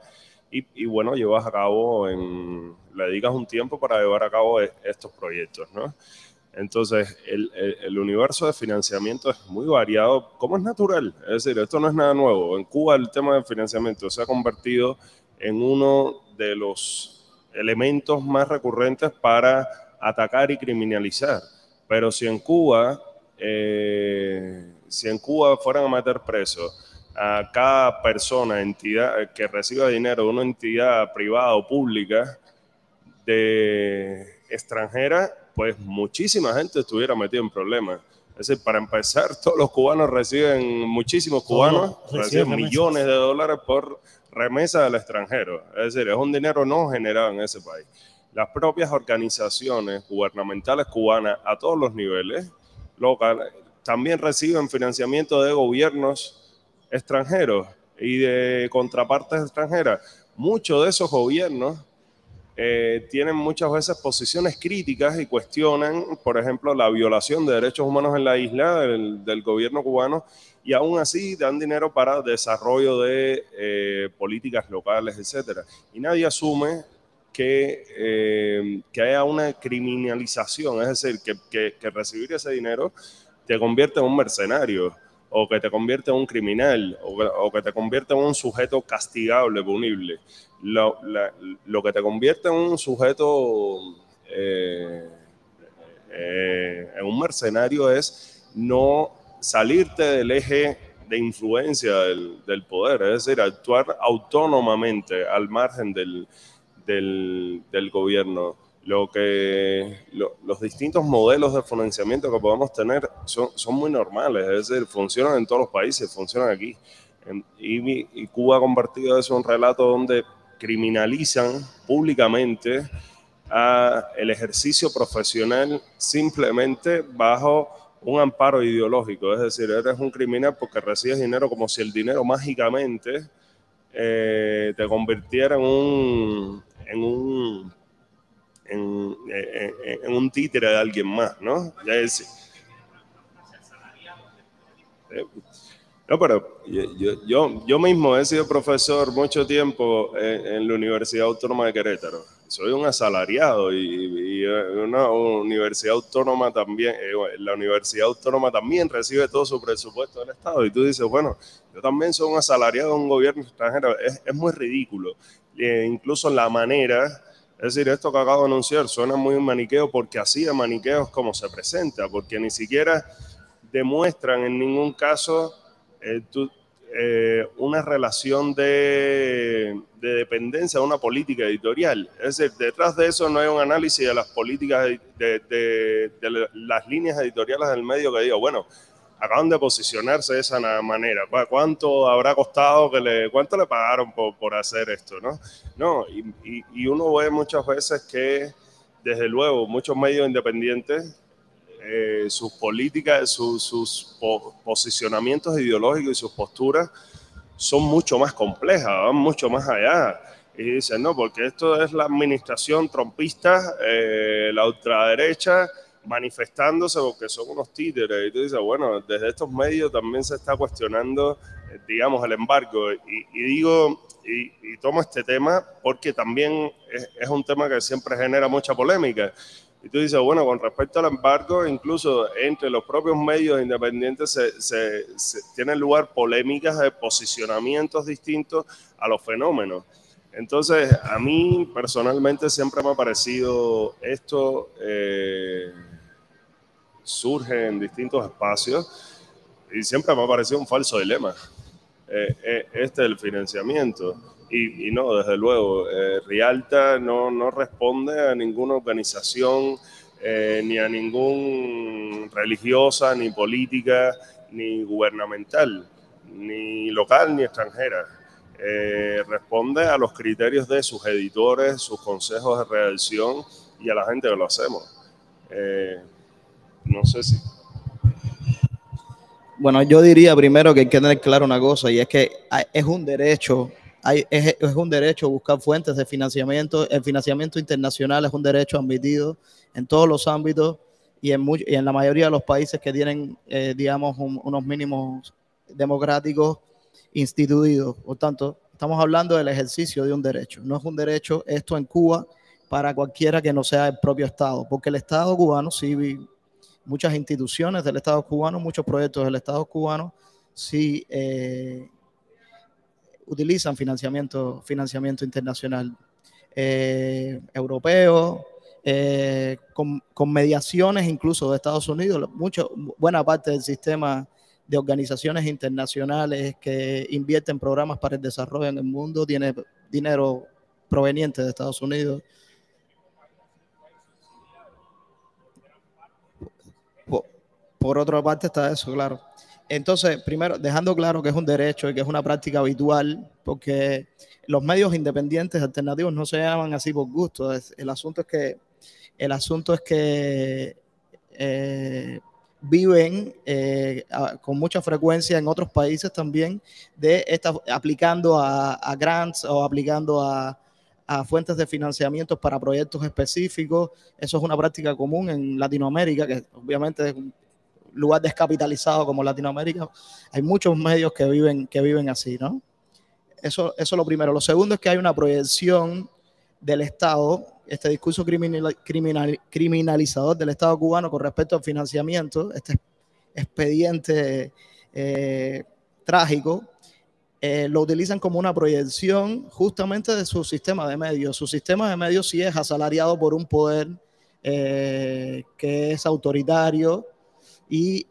y bueno, le dedicas un tiempo para llevar a cabo estos proyectos, ¿no? Entonces, el universo de financiamiento es muy variado, como es natural. Es decir, esto no es nada nuevo. En Cuba el tema del financiamiento se ha convertido en uno de los elementos más recurrentes para atacar y criminalizar. Pero si en Cuba, fueran a meter preso a cada persona, entidad que reciba dinero de una entidad privada o pública extranjera, pues muchísima gente estuviera metida en problemas. Es decir, para empezar, todos los cubanos muchísimos cubanos reciben millones de dólares por remesa del extranjero. Es decir, es un dinero no generado en ese país. Las propias organizaciones gubernamentales cubanas a todos los niveles locales también reciben financiamiento de gobiernos extranjeros y de contrapartes extranjeras. Muchos de esos gobiernos tienen muchas veces posiciones críticas y cuestionan, por ejemplo, la violación de derechos humanos en la isla del gobierno cubano, y aún así dan dinero para desarrollo de políticas locales, etc. Y nadie asume que haya una criminalización, es decir, que recibir ese dinero te convierte en un mercenario, o que te convierte en un criminal, o que te convierte en un sujeto castigable, punible. Lo que te convierte en un sujeto, en un mercenario, es no salirte del eje de influencia del poder, es decir, actuar autónomamente al margen del gobierno. Los distintos modelos de financiamiento que podamos tener son muy normales, es decir, funcionan en todos los países, funcionan aquí. Y Cuba ha convertido eso en un relato donde criminalizan públicamente el ejercicio profesional simplemente bajo un amparo ideológico. Es decir, eres un criminal porque recibes dinero, como si el dinero mágicamente te convirtiera en un títere de alguien más, ¿no? Ya es, no, pero yo mismo he sido profesor mucho tiempo en la Universidad Autónoma de Querétaro. Soy un asalariado y una universidad autónoma también, la Universidad Autónoma también recibe todo su presupuesto del Estado. Y tú dices, bueno, yo también soy un asalariado de un gobierno extranjero. Es muy ridículo. Incluso la manera... Es decir, esto que acabo de anunciar suena muy maniqueo, porque así de maniqueo es como se presenta, porque ni siquiera demuestran en ningún caso una relación de dependencia de una política editorial. Es decir, detrás de eso no hay un análisis de las políticas, de las líneas editoriales del medio, que diga, bueno, acaban de posicionarse de esa manera. ¿Cuánto habrá costado? ¿Cuánto le pagaron por hacer esto? No, y uno ve muchas veces que, desde luego, muchos medios independientes, sus políticas, sus posicionamientos ideológicos y sus posturas son mucho más complejas, van mucho más allá. Y dicen, no, porque esto es la administración trompista, la ultraderecha, manifestándose porque son unos títeres. Y tú dices, bueno, desde estos medios también se está cuestionando, digamos, el embargo. Y tomo este tema porque también es un tema que siempre genera mucha polémica. Y tú dices, bueno, con respecto al embargo, incluso entre los propios medios independientes tienen lugar polémicas de posicionamientos distintos a los fenómenos. Entonces, a mí personalmente siempre me ha parecido esto... surge en distintos espacios y siempre me ha parecido un falso dilema este del financiamiento, y no, desde luego, Rialta no responde a ninguna organización, ni a ningún religiosa, ni política, ni gubernamental, ni local, ni extranjera. Responde a los criterios de sus editores, sus consejos de redacción y a la gente que lo hacemos. No sé si... Bueno, yo diría primero que hay que tener claro una cosa, y es que es un derecho... Es un derecho buscar fuentes de financiamiento. El financiamiento internacional es un derecho admitido en todos los ámbitos y en la mayoría de los países que tienen, digamos, unos mínimos democráticos instituidos. Por tanto, estamos hablando del ejercicio de un derecho. No es un derecho esto en Cuba para cualquiera que no sea el propio Estado, porque el Estado cubano, sí, muchas instituciones del Estado cubano, muchos proyectos del Estado cubano, sí... utilizan financiamiento internacional europeo, con mediaciones incluso de Estados Unidos. Buena parte del sistema de organizaciones internacionales que invierten programas para el desarrollo en el mundo tiene dinero proveniente de Estados Unidos. Por otra parte está eso, claro. Entonces, primero, dejando claro que es un derecho y que es una práctica habitual, porque los medios independientes alternativos no se llaman así por gusto. El asunto es que viven con mucha frecuencia en otros países también, de aplicando a grants o aplicando a fuentes de financiamiento para proyectos específicos. Eso es una práctica común en Latinoamérica, que obviamente es un lugar descapitalizado como Latinoamérica. Hay muchos medios que viven así, ¿no? Eso es lo primero. Lo segundo es que hay una proyección del Estado, este discurso criminalizador del Estado cubano con respecto al financiamiento, este expediente trágico, lo utilizan como una proyección justamente de su sistema de medios. Su sistema de medios sí es asalariado por un poder que es autoritario, y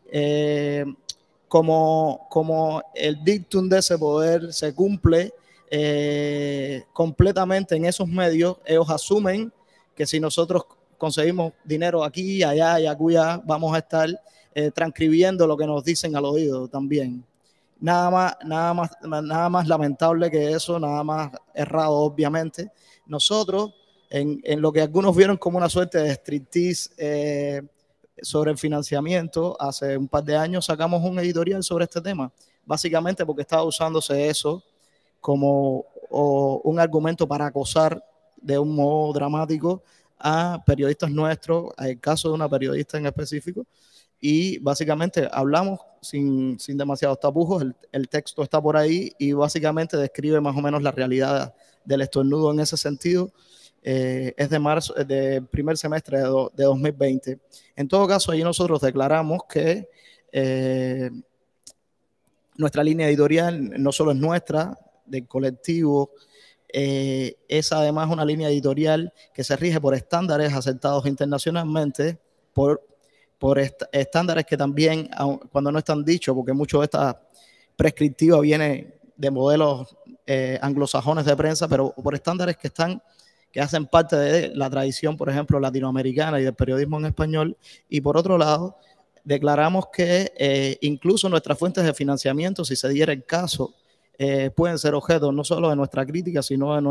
como el dictum de ese poder se cumple completamente en esos medios, ellos asumen que si nosotros conseguimos dinero aquí, allá y acullá, vamos a estar transcribiendo lo que nos dicen al oído también. Nada más lamentable que eso, nada más errado, obviamente. Nosotros, en lo que algunos vieron como una suerte de striptease sobre el financiamiento, hace un par de años sacamos un editorial sobre este tema, básicamente porque estaba usándose eso como un argumento para acosar de un modo dramático a periodistas nuestros, al caso de una periodista en específico, y básicamente hablamos sin demasiados tapujos. El texto está por ahí y básicamente describe más o menos la realidad del estornudo en ese sentido. Es de marzo, del primer semestre de 2020. En todo caso, allí nosotros declaramos que nuestra línea editorial no solo es nuestra, del colectivo, es además una línea editorial que se rige por estándares aceptados internacionalmente, por estándares que también, cuando no están dichos, porque mucho de esta prescriptiva viene de modelos anglosajones de prensa, pero por estándares que hacen parte de la tradición, por ejemplo, latinoamericana y del periodismo en español. Y por otro lado, declaramos que incluso nuestras fuentes de financiamiento, si se diera el caso, pueden ser objetos no solo de nuestra crítica, sino de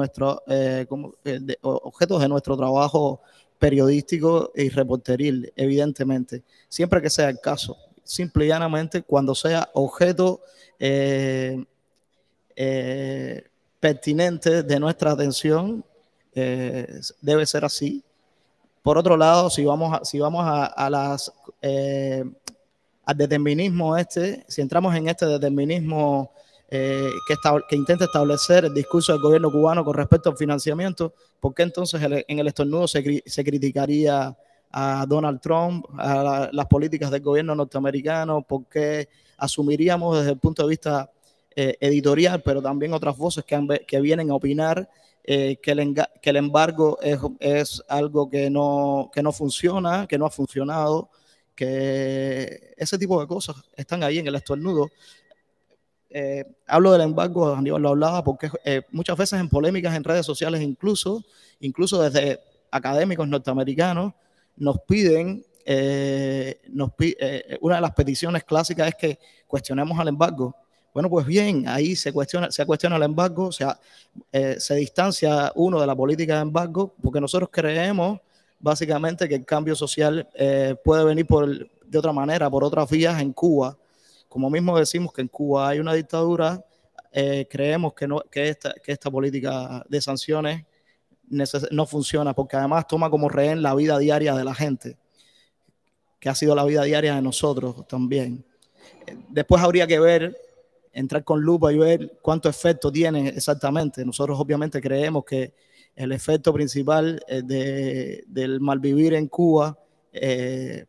objetos de nuestro trabajo periodístico y reporteril, evidentemente, siempre que sea el caso. Simple y llanamente, cuando sea objeto pertinente de nuestra atención, debe ser así. Por otro lado, si vamos al determinismo si entramos en este determinismo que intenta establecer el discurso del gobierno cubano con respecto al financiamiento, ¿por qué entonces en el estornudo se criticaría a Donald Trump, a las políticas del gobierno norteamericano? ¿Por qué asumiríamos desde el punto de vista editorial, pero también otras voces que vienen a opinar que el embargo es algo que no funciona, que no ha funcionado, que ese tipo de cosas están ahí en el estornudo? Hablo del embargo, Aníbal lo hablaba, porque muchas veces en polémicas en redes sociales, incluso desde académicos norteamericanos, nos piden una de las peticiones clásicas es que cuestionemos al embargo. Bueno, pues bien, ahí se cuestiona el embargo, se distancia uno de la política de embargo, porque nosotros creemos básicamente que el cambio social puede venir de otra manera, por otras vías en Cuba. Como mismo decimos que en Cuba hay una dictadura, creemos que esta política de sanciones no funciona, porque además toma como rehén la vida diaria de la gente, que ha sido la vida diaria de nosotros también. Después habría que ver, entrar con lupa y ver cuánto efecto tiene exactamente. Nosotros obviamente creemos que el efecto principal del malvivir en Cuba es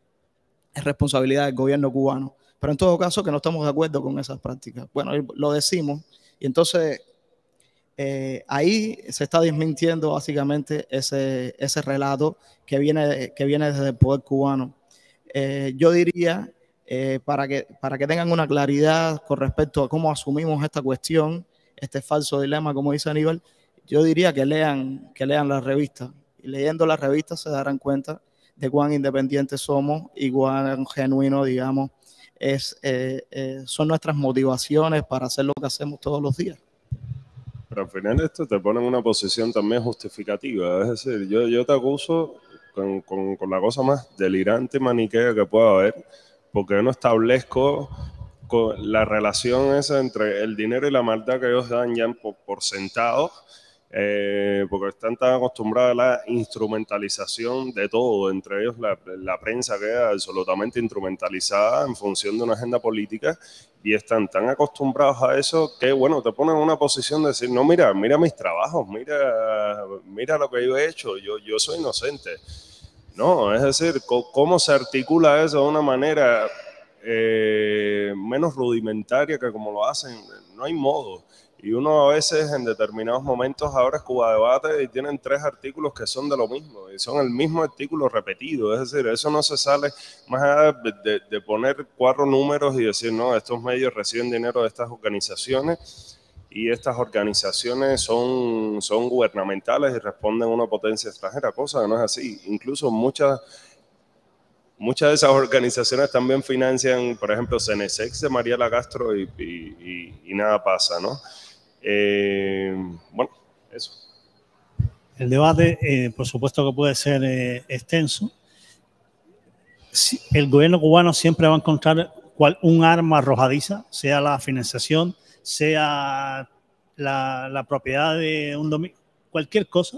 responsabilidad del gobierno cubano. Pero en todo caso que no estamos de acuerdo con esas prácticas. Bueno, lo decimos y entonces ahí se está desmintiendo básicamente ese relato que viene desde el poder cubano. Yo diría... para que tengan una claridad con respecto a cómo asumimos esta cuestión, este falso dilema, como dice Aníbal, yo diría que lean la revista. Y leyendo la revista se darán cuenta de cuán independientes somos y cuán genuino, digamos, son nuestras motivaciones para hacer lo que hacemos todos los días. Pero al final esto te pone en una posición también justificativa. Es decir, yo te acuso con la cosa más delirante y maniquea que pueda haber, porque yo no establezco la relación esa entre el dinero y la maldad que ellos dan ya por sentado, porque están tan acostumbrados a la instrumentalización de todo, entre ellos la prensa queda absolutamente instrumentalizada en función de una agenda política, y están tan acostumbrados a eso que, bueno, te ponen en una posición de decir, no, mira mis trabajos, mira lo que yo he hecho, yo soy inocente. No, es decir, cómo se articula eso de una manera menos rudimentaria que como lo hacen, no hay modo. Y uno a veces en determinados momentos ahora es Cuba Debate y tienen 3 artículos que son de lo mismo, y son el mismo artículo repetido, es decir, eso no se sale más allá de poner 4 números y decir, no, estos medios reciben dinero de estas organizaciones, y estas organizaciones son gubernamentales y responden a una potencia extranjera, cosa que no es así. Incluso muchas de esas organizaciones también financian, por ejemplo, CENESEX de Mariela Castro y nada pasa, ¿no? Bueno, eso. El debate, por supuesto que puede ser extenso. Sí, el gobierno cubano siempre va a encontrar un arma arrojadiza, sea la financiación, sea la propiedad de un dominio, cualquier cosa,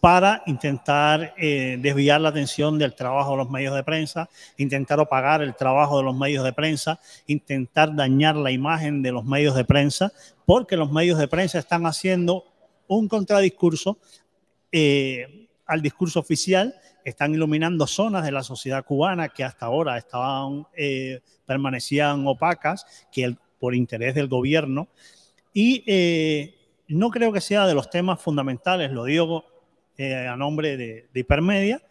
para intentar desviar la atención del trabajo de los medios de prensa, intentar opacar el trabajo de los medios de prensa, intentar dañar la imagen de los medios de prensa, porque los medios de prensa están haciendo un contradiscurso al discurso oficial, están iluminando zonas de la sociedad cubana que hasta ahora permanecían opacas, que por interés del gobierno, y no creo que sea de los temas fundamentales, lo digo a nombre de Hypermedia,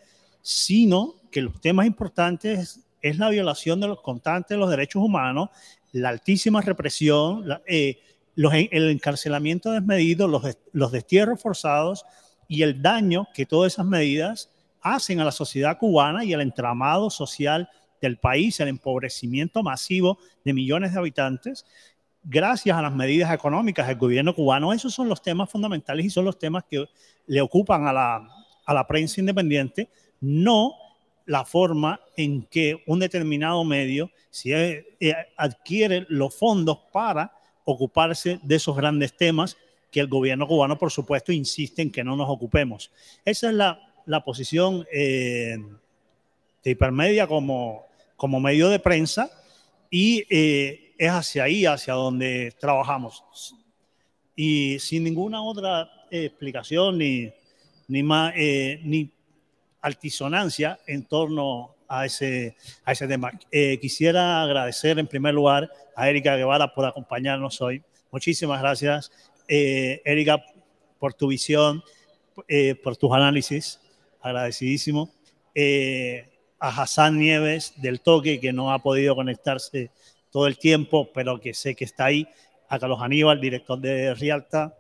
sino que los temas importantes es la violación constante de los derechos humanos, la altísima represión, el encarcelamiento desmedido, los destierros forzados y el daño que todas esas medidas hacen a la sociedad cubana y al entramado social del país, el empobrecimiento masivo de millones de habitantes, gracias a las medidas económicas del gobierno cubano. Esos son los temas fundamentales y son los temas que le ocupan a la prensa independiente, no la forma en que un determinado medio adquiere los fondos para ocuparse de esos grandes temas que el gobierno cubano, por supuesto, insiste en que no nos ocupemos. Esa es la posición de Hypermedia como medio de prensa, y es hacia ahí, hacia donde trabajamos. Y sin ninguna otra explicación ni altisonancia en torno a ese tema. Quisiera agradecer en primer lugar a Erika Guevara por acompañarnos hoy. Muchísimas gracias, Erika, por tu visión, por tus análisis. Agradecidísimo. A Jasán Nieves del Toque, que no ha podido conectarse todo el tiempo, pero que sé que está ahí, a Carlos Aníbal, director de Rialta.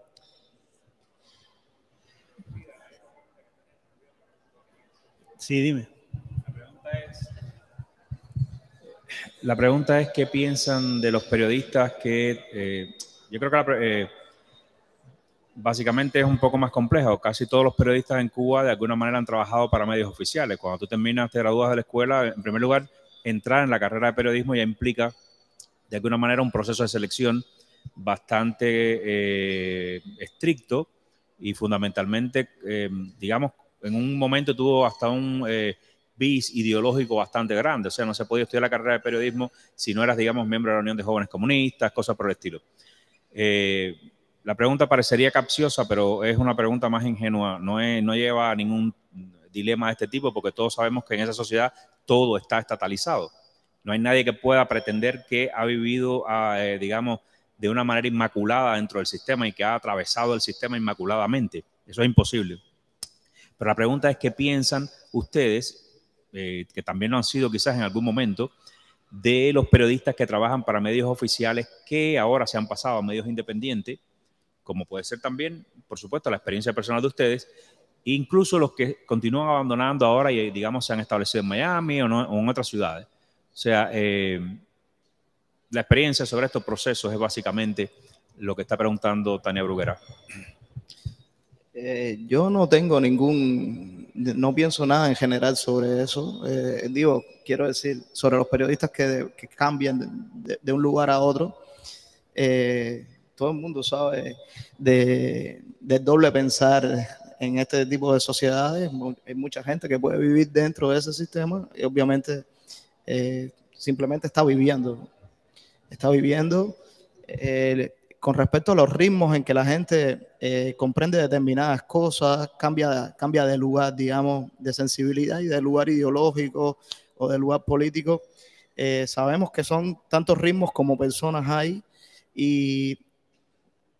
Sí, dime. La pregunta La pregunta es qué piensan de los periodistas que... yo creo que básicamente es un poco más complejo. Casi todos los periodistas en Cuba de alguna manera han trabajado para medios oficiales. Cuando tú terminas, te gradúas de la escuela, en primer lugar, entrar en la carrera de periodismo ya implica de alguna manera un proceso de selección bastante estricto y fundamentalmente, digamos, en un momento tuvo hasta un... bis ideológico bastante grande, o sea, no se podía estudiar la carrera de periodismo si no eras, digamos, miembro de la Unión de Jóvenes Comunistas, cosas por el estilo. La pregunta parecería capciosa, pero es una pregunta más ingenua, no lleva a ningún dilema de este tipo, porque todos sabemos que en esa sociedad todo está estatalizado. No hay nadie que pueda pretender que ha vivido, digamos, de una manera inmaculada dentro del sistema y que ha atravesado el sistema inmaculadamente. Eso es imposible. Pero la pregunta es qué piensan ustedes, que también lo han sido quizás en algún momento, de los periodistas que trabajan para medios oficiales que ahora se han pasado a medios independientes, como puede ser también, por supuesto, la experiencia personal de ustedes, incluso los que continúan abandonando ahora y, digamos, se han establecido en Miami o en otras ciudades. O sea, la experiencia sobre estos procesos es básicamente lo que está preguntando Tania Bruguera. Yo no tengo no pienso nada en general sobre eso. Digo, quiero decir, sobre los periodistas que cambian de un lugar a otro. Todo el mundo sabe del doble pensar en este tipo de sociedades. Hay mucha gente que puede vivir dentro de ese sistema y obviamente simplemente está viviendo. Está viviendo... con respecto a los ritmos en que la gente comprende determinadas cosas, cambia de lugar, digamos, de sensibilidad y de lugar ideológico o de lugar político. Sabemos que son tantos ritmos como personas hay y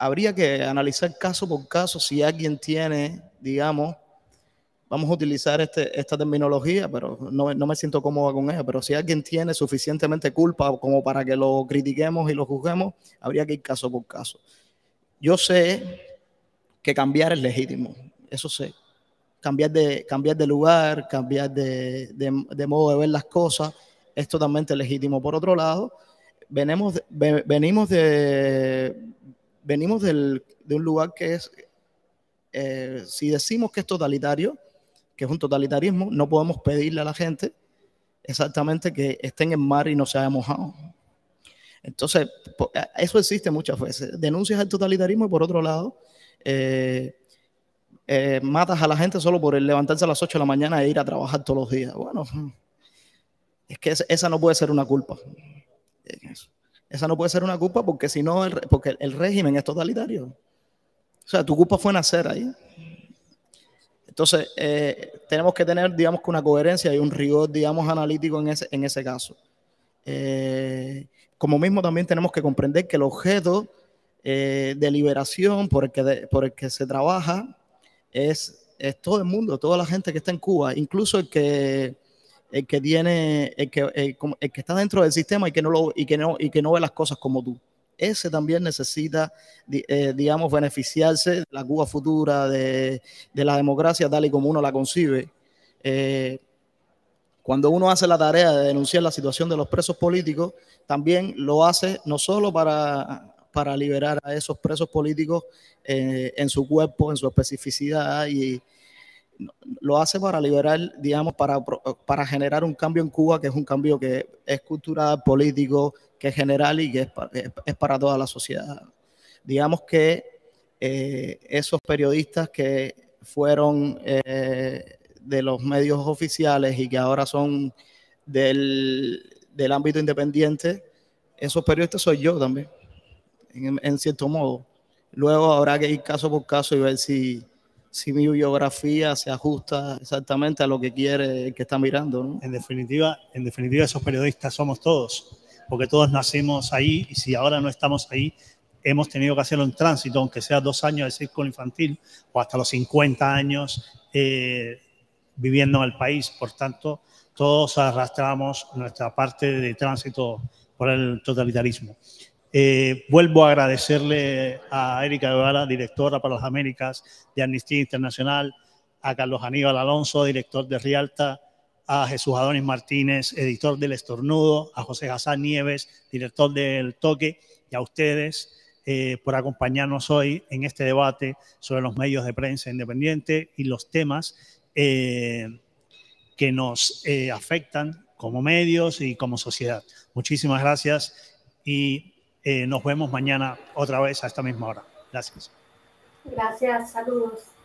habría que analizar caso por caso si alguien tiene, digamos, vamos a utilizar esta terminología, pero no me siento cómoda con ella, pero si alguien tiene suficientemente culpa como para que lo critiquemos y lo juzguemos, habría que ir caso por caso. Yo sé que cambiar es legítimo, eso sé. Cambiar de lugar, cambiar de modo de ver las cosas, es totalmente legítimo. Por otro lado, venimos de un lugar que es, si decimos que es totalitario, que es un totalitarismo, no podemos pedirle a la gente exactamente que esté en el mar y no se haya mojado. Entonces, eso existe muchas veces. Denuncias al totalitarismo y por otro lado, matas a la gente solo por el levantarse a las 8 de la mañana e ir a trabajar todos los días. Bueno, es que esa no puede ser una culpa. Esa no puede ser una culpa porque si no, porque el régimen es totalitario. O sea, tu culpa fue nacer ahí. Entonces, tenemos que tener, digamos, que una coherencia y un rigor, digamos, analítico en ese caso. Como mismo también tenemos que comprender que el objeto de liberación por el que se trabaja es todo el mundo, toda la gente que está en Cuba, incluso el que está dentro del sistema y que no ve las cosas como tú. Ese también necesita, digamos, beneficiarse de la Cuba futura, de la democracia tal y como uno la concibe. Cuando uno hace la tarea de denunciar la situación de los presos políticos, también lo hace no solo para liberar a esos presos políticos en su cuerpo, en su especificidad, y lo hace para liberar, digamos, para generar un cambio en Cuba, que es un cambio que es cultural, político, que es general y que es para toda la sociedad. Digamos que esos periodistas que fueron de los medios oficiales y que ahora son del ámbito independiente, esos periodistas soy yo también, en cierto modo. Luego habrá que ir caso por caso y ver si mi biografía se ajusta exactamente a lo que quiere el que está mirando, ¿no? En definitiva, esos periodistas somos todos, porque todos nacimos ahí y si ahora no estamos ahí, hemos tenido que hacerlo en tránsito, aunque sea 2 años de círculo infantil o hasta los 50 años viviendo en el país. Por tanto, todos arrastramos nuestra parte de tránsito por el totalitarismo. Vuelvo a agradecerle a Erika Guevara, directora para las Américas de Amnistía Internacional, a Carlos Aníbal Alonso, director de Rialta, a Jesús Adonis Martínez, editor del Estornudo, a José Jasán Nieves, director del Toque, y a ustedes por acompañarnos hoy en este debate sobre los medios de prensa independiente y los temas que nos afectan como medios y como sociedad. Muchísimas gracias y nos vemos mañana otra vez a esta misma hora. Gracias. Gracias, saludos.